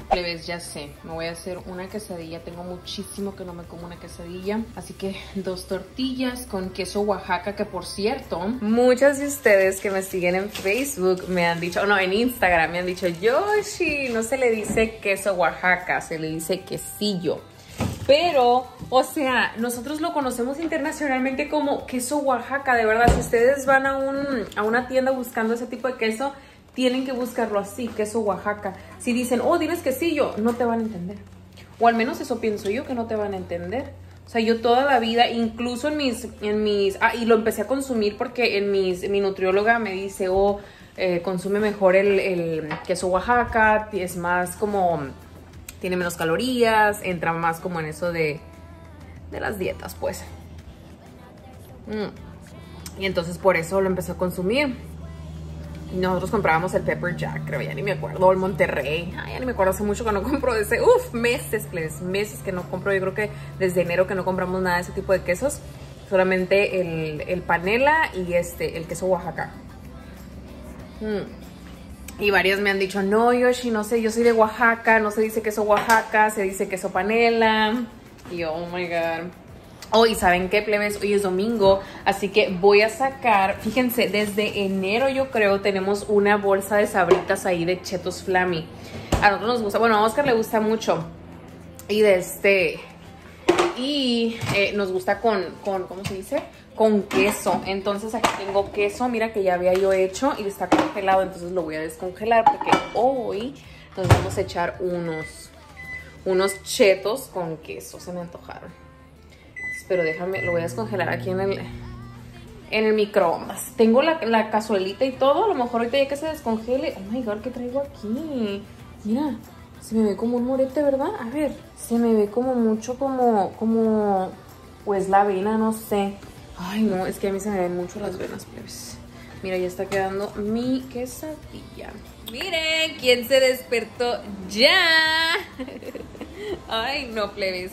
Plebes, ya sé. Me voy a hacer una quesadilla. Tengo muchísimo que no me como una quesadilla. Así que dos tortillas con queso Oaxaca, que por cierto, muchas de ustedes que me siguen en Facebook me han dicho, no, en Instagram me han dicho, Yoshi, no se le dice queso Oaxaca, se le dice quesillo. Pero, o sea, nosotros lo conocemos internacionalmente como queso Oaxaca, de verdad. Si ustedes van a, un, a una tienda buscando ese tipo de queso, tienen que buscarlo así, queso Oaxaca. Si dicen, oh, diles quesillo, no te van a entender. O al menos eso pienso yo, que no te van a entender. O sea, yo toda la vida, incluso en mis... en mis ah, y lo empecé a consumir porque en mis, mi nutrióloga me dice, oh, eh, consume mejor el, el queso Oaxaca, es más como... tiene menos calorías, entra más como en eso de, de las dietas, pues. Mm. Y entonces por eso lo empecé a consumir. Nosotros comprábamos el Pepper Jack, creo, ya ni me acuerdo, el Monterrey. Ay, ya ni me acuerdo, hace mucho que no compro de ese. Uf, meses, please, meses que no compro. Yo creo que desde enero que no compramos nada de ese tipo de quesos. Solamente el, el panela y este, el queso Oaxaca. Mm. Y varias me han dicho, no, Yoshi, no sé, yo soy de Oaxaca, no se dice queso Oaxaca, se dice queso panela. Y yo, oh my God. Hoy, oh, ¿saben qué, plebes? Hoy es domingo, así que voy a sacar, fíjense, desde enero yo creo tenemos una bolsa de sabritas ahí de Chetos Flammy. A nosotros nos gusta, bueno, a Oscar le gusta mucho. Y de este, y eh, nos gusta con, con, ¿cómo se dice? Con queso. Entonces aquí tengo queso, mira, que ya había yo hecho y está congelado, entonces lo voy a descongelar porque hoy nos vamos a echar unos, unos chetos con queso, se me antojaron. Pero déjame, lo voy a descongelar aquí en el, en el microondas. Tengo la, la cazuelita y todo. A lo mejor ahorita ya que se descongele. Oh my God, ¿qué traigo aquí? Mira, Se me ve como un morete, ¿verdad? A ver, se me ve como mucho como, como, pues la vena, no sé. Ay, no, es que a mí se me ven mucho las venas, plebes. Mira, ya está quedando mi quesadilla. Miren, ¿quién se despertó ya? Ay, no, plebes.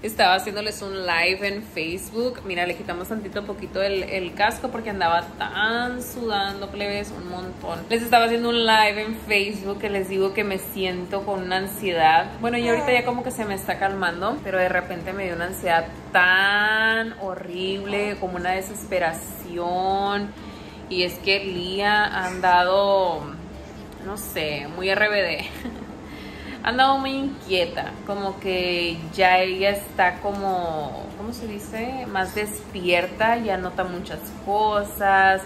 Estaba haciéndoles un live en Facebook. Mira, le quitamos tantito poquito el, el casco porque andaba tan sudando, plebes, un montón. Les estaba haciendo un live en Facebook que les digo que me siento con una ansiedad. Bueno, y ahorita ya como que se me está calmando, pero de repente me dio una ansiedad tan horrible, como una desesperación. Y es que Lía ha andado, no sé, muy R B D. Andaba muy inquieta, como que ya ella está como, ¿cómo se dice? Más despierta, ya nota muchas cosas,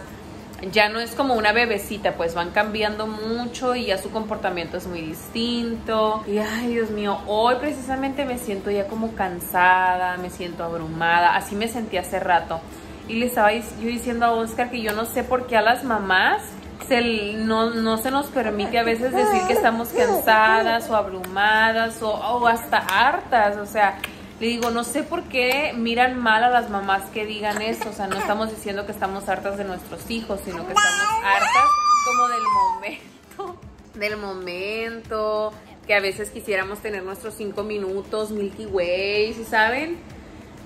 ya no es como una bebecita, pues van cambiando mucho y ya su comportamiento es muy distinto. Y ay, Dios mío, hoy precisamente me siento ya como cansada, me siento abrumada, así me sentí hace rato. Y le estaba yo diciendo a Oscar que yo no sé por qué a las mamás, Se, no, no se nos permite a veces decir que estamos cansadas o abrumadas o, o hasta hartas. O sea, le digo, no sé por qué miran mal a las mamás que digan eso. O sea, no estamos diciendo que estamos hartas de nuestros hijos, sino que estamos hartas como del momento. Del momento, que a veces quisiéramos tener nuestros cinco minutos, Milky Way, ¿sí saben?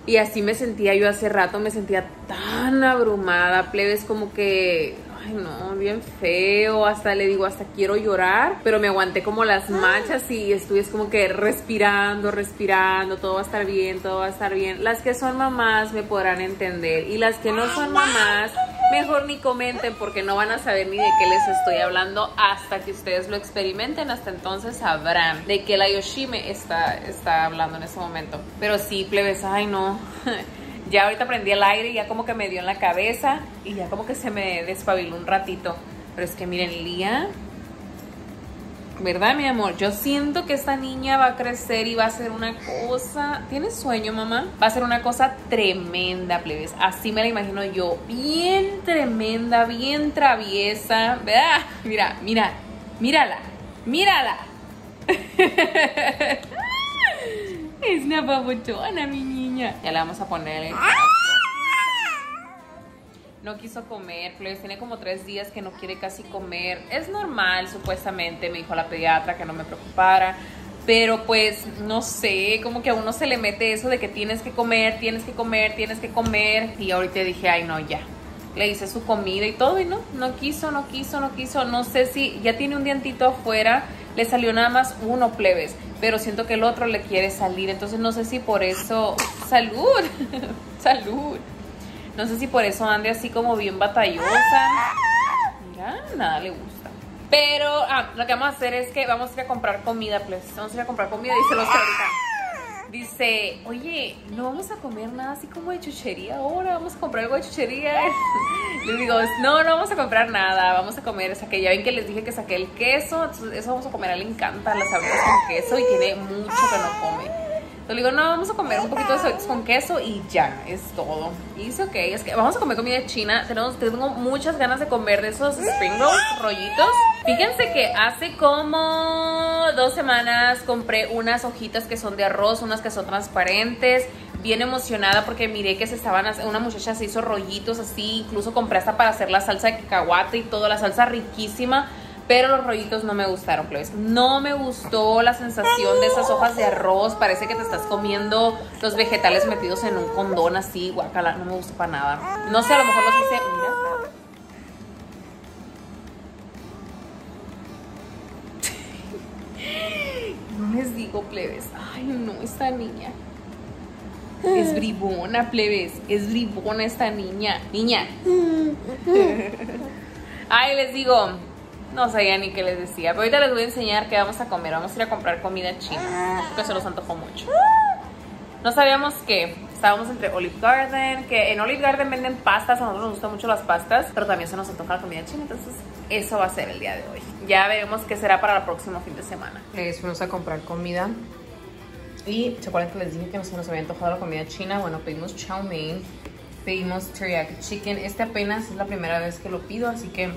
Y así me sentía yo hace rato, me sentía tan abrumada, plebes, como que... Ay, no, bien feo, hasta le digo, hasta quiero llorar, pero me aguanté como las manchas y estuve es como que respirando, respirando, todo va a estar bien, todo va a estar bien. Las que son mamás me podrán entender y las que no son mamás, mejor ni comenten porque no van a saber ni de qué les estoy hablando hasta que ustedes lo experimenten, hasta entonces sabrán de qué la Yoshime está, está hablando en ese momento. Pero sí, plebes, ay no... Ya ahorita prendí el aire y ya como que me dio en la cabeza y ya como que se me despabiló un ratito. Pero es que miren, Lía, ¿verdad, mi amor? Yo siento que esta niña va a crecer y va a ser una cosa... ¿Tienes sueño, mamá? Va a ser una cosa tremenda, plebes. Así me la imagino yo. Bien tremenda, bien traviesa, ¿verdad? Mira, mira, mírala, mírala. Es una babuchona, mi niña. Ya le vamos a poner el casco. No quiso comer, plebes. Tiene como tres días que no quiere casi comer. Es normal, supuestamente. Me dijo la pediatra que no me preocupara. Pero pues, no sé, como que a uno se le mete eso de que tienes que comer, tienes que comer, tienes que comer. Y ahorita dije, ay no, ya. Le hice su comida y todo y no, no quiso, no quiso, no quiso. No sé si ya tiene un dientito afuera. Le salió nada más uno, plebes, pero siento que el otro le quiere salir. Entonces no sé si por eso... ¡Salud! ¡Salud! No sé si por eso ande así como bien batallosa. Mira, nada le gusta. Pero ah, lo que vamos a hacer es que vamos a ir a comprar comida, plebes. Vamos a ir a comprar comida y se los ahorita. Dice, oye, no vamos a comer nada así como de chuchería ahora. Vamos a comprar algo de chuchería. Les digo, no, no vamos a comprar nada, vamos a comer, saqué, ya ven que les dije que saqué el queso, entonces eso vamos a comer, a él le encanta las sabritas con queso y tiene mucho que no come. Entonces le digo, no, vamos a comer un poquito de sabritas con queso y ya, es todo. Y dice, ok, es que vamos a comer comida china, tenemos, tengo muchas ganas de comer de esos spring rolls, rollitos. Fíjense que hace como dos semanas compré unas hojitas que son de arroz, unas que son transparentes. Bien emocionada porque miré que se estaban, una muchacha se hizo rollitos así, incluso compré hasta para hacer la salsa de cacahuate y todo, la salsa riquísima, pero los rollitos no me gustaron, plebes. No me gustó la sensación de esas hojas de arroz, parece que te estás comiendo los vegetales metidos en un condón así, guacala, no me gustó para nada. No sé, a lo mejor los hice, mira. No les digo, plebes, ay no, esta niña. Es bribona, plebes. Es bribona esta niña. Niña. Ay, les digo, no sabía ni qué les decía. Pero ahorita les voy a enseñar qué vamos a comer. Vamos a ir a comprar comida china porque se los antojó mucho. No sabíamos qué. Estábamos entre Olive Garden, que en Olive Garden venden pastas. A nosotros nos gustan mucho las pastas, pero también se nos antoja la comida china. Entonces eso va a ser el día de hoy. Ya veremos qué será para el próximo fin de semana. Les fuimos a comprar comida y se acuerdan que les dije que nos, nos había antojado la comida china. Bueno, pedimos chow mein, pedimos teriyaki chicken. Este apenas es la primera vez que lo pido, así que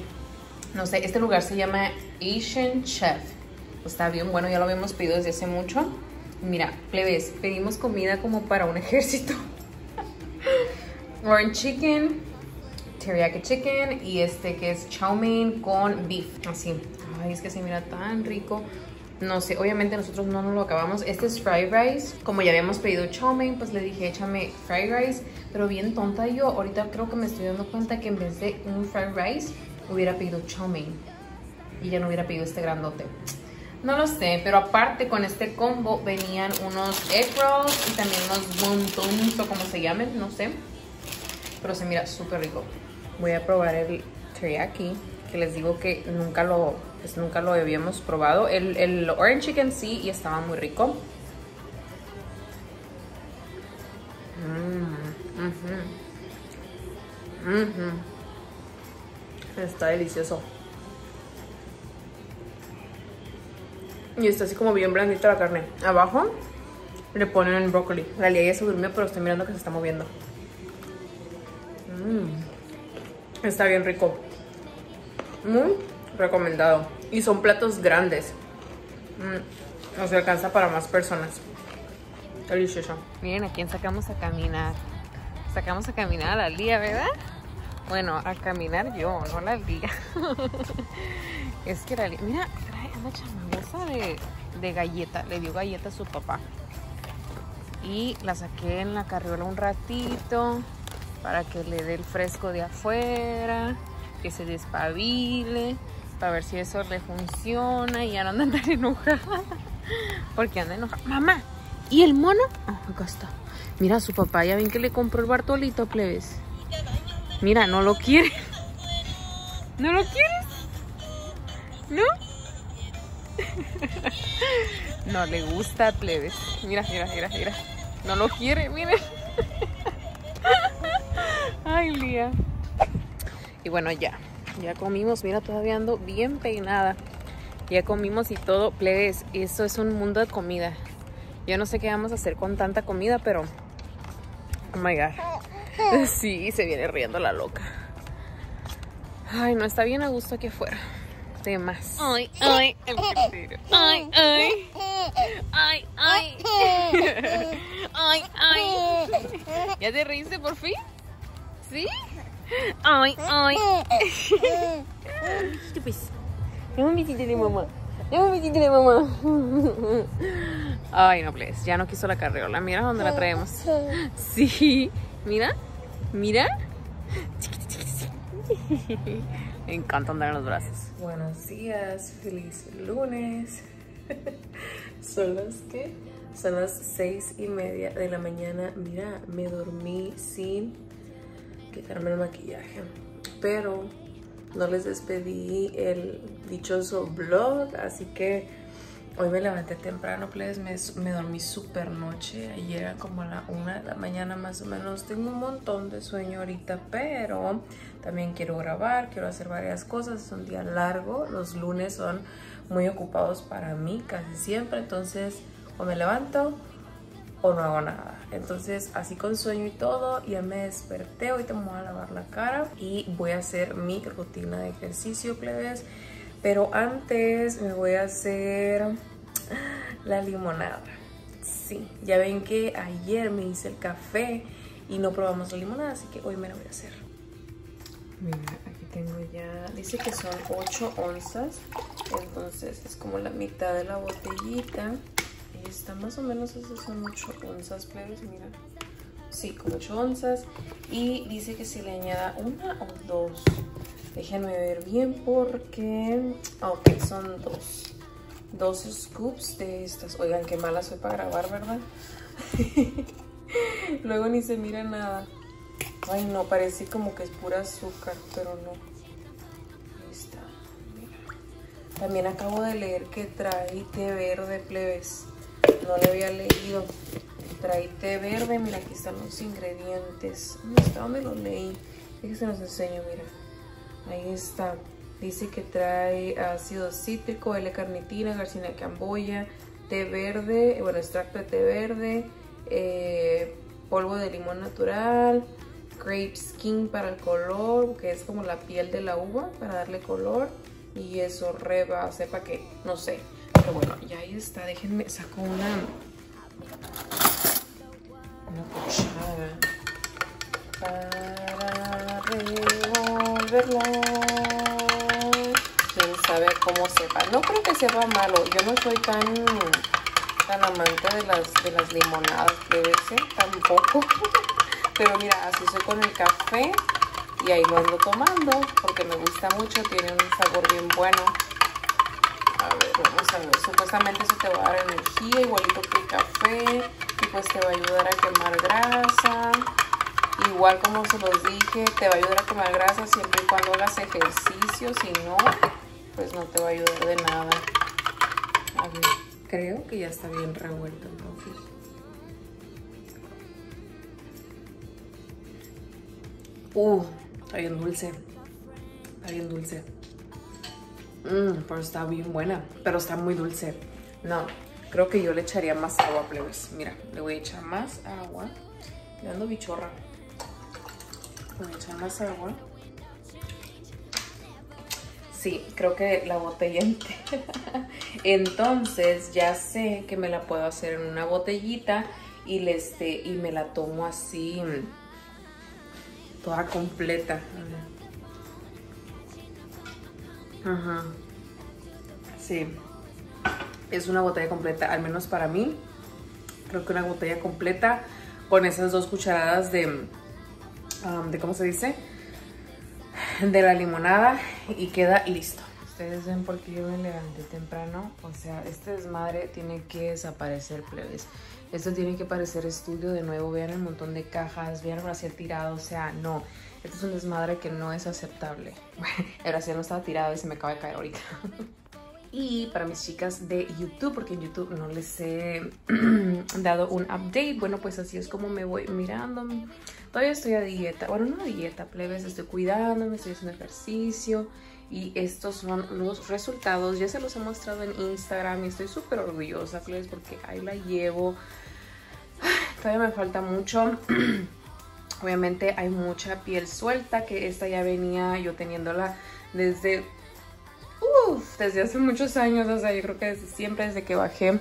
no sé. Este lugar se llama Asian Chef. Está bien bueno, ya lo habíamos pedido desde hace mucho. Mira, plebes, pedimos comida como para un ejército. Orange chicken, teriyaki chicken y este que es chow mein con beef. Así. Ay, es que se mira tan rico. No sé, obviamente nosotros no nos lo acabamos. Este es fried rice. Como ya habíamos pedido chow mein, pues le dije échame fried rice. Pero bien tonta yo, ahorita creo que me estoy dando cuenta que en vez de un fried rice hubiera pedido chow mein. Y ya no hubiera pedido este grandote. No lo sé, pero aparte con este combo venían unos egg rolls y también unos wontons o como se llamen, no sé. Pero se mira súper rico. Voy a probar el teriyaki, que les digo que nunca lo, pues nunca lo habíamos probado. El, el orange chicken sí, y estaba muy rico. Mm, uh-huh. Uh-huh. Está delicioso. Y está así como bien blandita la carne. Abajo le ponen el brócoli. La Lía ya se durmió, pero estoy mirando que se está moviendo. Mm. Está bien rico. Muy recomendado. Y son platos grandes. Mm. Nos alcanza para más personas. Delicioso. Miren a quién sacamos a caminar. Sacamos a caminar a la Lía, ¿verdad? Bueno, a caminar yo, no a la Lía. Es que la Lía... Mira, trae una chamagosa de, de galleta. Le dio galleta a su papá. Y la saqué en la carriola un ratito para que le dé el fresco de afuera, que se despabile, para ver si eso le funciona y ya no anda tan enojada. Porque anda enojada. Mamá, ¿y el mono? Ah, acá está. Mira, su papá, ya ven que le compró el Bartolito, plebes. Mira, no lo quiere. ¿No lo quieres? ¿No? No le gusta, plebes. Mira, mira, mira, mira. No lo quiere, miren. Ay, Lía. Y bueno, ya, ya comimos. Mira, todavía ando bien peinada. Ya comimos y todo. Plebes, eso es un mundo de comida. Yo no sé qué vamos a hacer con tanta comida, pero... Oh my God. Sí, se viene riendo la loca. Ay, no, está bien a gusto aquí afuera. De más. Ay, ay, el ay, ay. Ay, ay. Ay, ay. ¿Ya te reíste por fin? ¿Sí? Ay, ay. Dame un besito de mamá. Dame un besito de mamá. Ay, no, please. Ya no quiso la carriola. Mira dónde la traemos. Sí. Mira. Mira. Me encanta andar en los brazos. Buenos días. Feliz lunes. Son las que... Son las seis y media de la mañana. Mira, me dormí sin... quitarme el maquillaje, pero no les despedí el dichoso vlog, así que hoy me levanté temprano, please. me, me dormí súper noche, ayer era como a la una de la mañana más o menos. Tengo un montón de sueño ahorita, pero también quiero grabar, quiero hacer varias cosas, es un día largo, los lunes son muy ocupados para mí casi siempre, entonces o me levanto o no hago nada. Entonces así con sueño y todo, ya me desperté. Ahorita me voy a lavar la cara y voy a hacer mi rutina de ejercicio, plebes. Pero antes me voy a hacer la limonada. Sí, ya ven que ayer me hice el café y no probamos la limonada, así que hoy me la voy a hacer. Mira, aquí tengo ya, dice que son ocho onzas, entonces es como la mitad de la botellita. Está más o menos, esas son ocho onzas, plebes, mira. Sí, como ocho onzas. Y dice que se le añada una o dos. Déjenme ver bien porque... Ok, son dos. Dos scoops de estas. Oigan, qué mala soy para grabar, ¿verdad? Luego ni se mira nada. Ay, no, parece como que es pura azúcar, pero no. Ahí está, mira. También acabo de leer que trae té verde, plebes. No le había leído. Trae té verde. Mira, aquí están los ingredientes. ¿Hasta dónde lo leí? Fíjense, nos enseño, mira. Ahí está. Dice que trae ácido cítrico, L-carnitina, garcinia camboya, té verde, bueno, extracto de té verde, eh, polvo de limón natural, grape skin para el color, que es como la piel de la uva para darle color, y eso reba, sepa que, no sé. Pero bueno, ya ahí está. Déjenme, saco una, una cuchara para revolverlo. Quién sabe cómo sepa. No creo que sepa malo. Yo no soy tan, tan amante de las, de las limonadas, ese tampoco. Pero mira, así soy con el café. Y ahí lo ando tomando porque me gusta mucho. Tiene un sabor bien bueno. A ver, vamos a ver. Supuestamente eso te va a dar energía, igualito que el café. Y pues te va a ayudar a quemar grasa. Igual como se los dije, te va a ayudar a quemar grasa siempre y cuando hagas ejercicio. Si no, pues no te va a ayudar de nada. A ver. Creo que ya está bien revuelto entonces. Uh, está bien dulce. Está bien dulce. Mm, pero está bien buena. Pero está muy dulce. No, creo que yo le echaría más agua, plebes. Mira, le voy a echar más agua. Le ando bichorra. Le voy a echar más agua. Sí, creo que la botella entera. Entonces ya sé que me la puedo hacer en una botellita. Y, le este, y me la tomo así... toda completa. Ajá. Sí. Es una botella completa, al menos para mí. Creo que una botella completa con esas dos cucharadas de, um, de ¿cómo se dice? De la limonada y queda listo. Ustedes ven por qué yo me levanté temprano. O sea, este desmadre tiene que desaparecer, plebes. Esto tiene que parecer estudio de nuevo. Vean el montón de cajas, vean el brasier tirado. O sea, no. Esto es un desmadre que no es aceptable. El brasier no estaba tirado y se me acaba de caer ahorita. Y para mis chicas de YouTube, porque en YouTube no les he dado un update. Bueno, pues así es como me voy mirando. Todavía estoy a dieta. Bueno, no a dieta, plebes. Estoy cuidándome, estoy haciendo ejercicio. Y estos son los resultados. Ya se los he mostrado en Instagram. Y estoy súper orgullosa, plebes, porque ahí la llevo. Todavía me falta mucho. Obviamente hay mucha piel suelta, que esta ya venía yo teniéndola desde... Uf, desde hace muchos años. O sea, yo creo que desde siempre, desde que bajé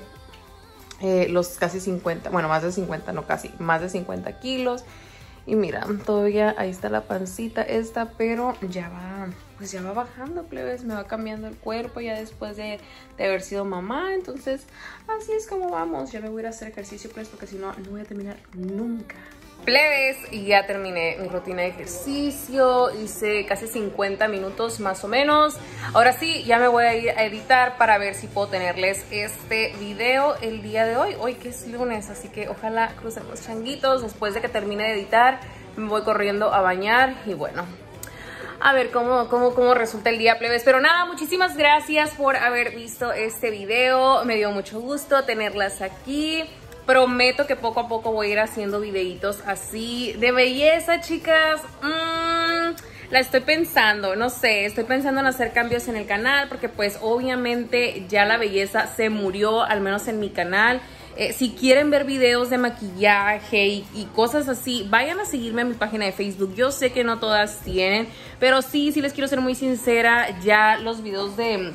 eh, los casi cincuenta... Bueno, más de cincuenta, no casi. Más de cincuenta kilos. Y mira, todavía ahí está la pancita esta, pero ya va, pues ya va bajando, plebes, me va cambiando el cuerpo ya después de, de haber sido mamá. Entonces, así es como vamos. Ya me voy a ir a hacer ejercicio, plebes, porque si no, no voy a terminar nunca. Plebes, ya terminé mi rutina de ejercicio, hice casi cincuenta minutos más o menos. Ahora sí, ya me voy a ir a editar para ver si puedo tenerles este video el día de hoy. Hoy que es lunes, así que ojalá crucen los changuitos. Después de que termine de editar, me voy corriendo a bañar y bueno... A ver cómo, cómo, cómo resulta el día, plebes. Pero nada, muchísimas gracias por haber visto este video. Me dio mucho gusto tenerlas aquí. Prometo que poco a poco voy a ir haciendo videitos así de belleza, chicas. Mm, la estoy pensando, no sé, estoy pensando en hacer cambios en el canal porque pues obviamente ya la belleza se murió, al menos en mi canal. Eh, si quieren ver videos de maquillaje y, y cosas así, vayan a seguirme a mi página de Facebook. Yo sé que no todas tienen, pero sí, sí les quiero ser muy sincera, ya los videos de...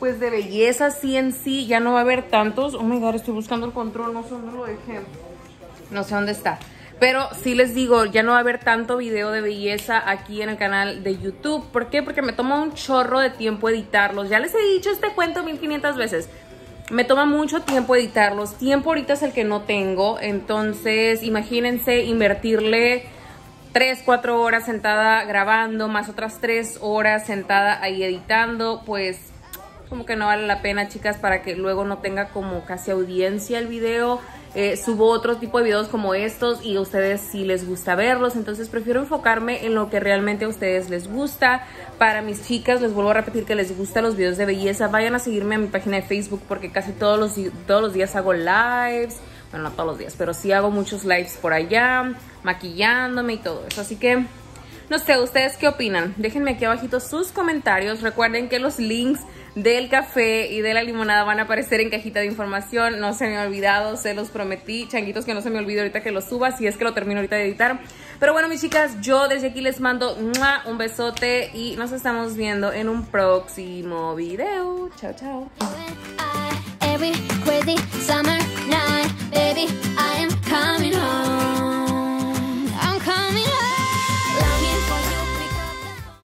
pues de belleza sí en sí, ya no va a haber tantos. Oh my God, estoy buscando el control, no sé dónde lo dejé. No sé dónde está. Pero sí les digo, ya no va a haber tanto video de belleza aquí en el canal de YouTube. ¿Por qué? Porque me toma un chorro de tiempo editarlos. Ya les he dicho este cuento mil quinientas veces. Me toma mucho tiempo editarlos. Tiempo ahorita es el que no tengo. Entonces, imagínense invertirle... tres, cuatro horas sentada grabando, más otras tres horas sentada ahí editando, pues... como que no vale la pena, chicas, para que luego no tenga como casi audiencia el video. Eh, subo otro tipo de videos como estos y a ustedes sí les gusta verlos. Entonces prefiero enfocarme en lo que realmente a ustedes les gusta. Para mis chicas, les vuelvo a repetir que les gustan los videos de belleza. Vayan a seguirme a mi página de Facebook porque casi todos los, todos los días hago lives. Bueno, no todos los días, pero sí hago muchos lives por allá, maquillándome y todo eso. Así que... no sé, ¿ustedes qué opinan? Déjenme aquí abajito sus comentarios. Recuerden que los links del café y de la limonada van a aparecer en cajita de información. No se me ha olvidado, se los prometí, changuitos, que no se me olvide ahorita que los suba, si es que lo termino ahorita de editar. Pero bueno, mis chicas, yo desde aquí les mando un besote y nos estamos viendo en un próximo video. Chao, chao.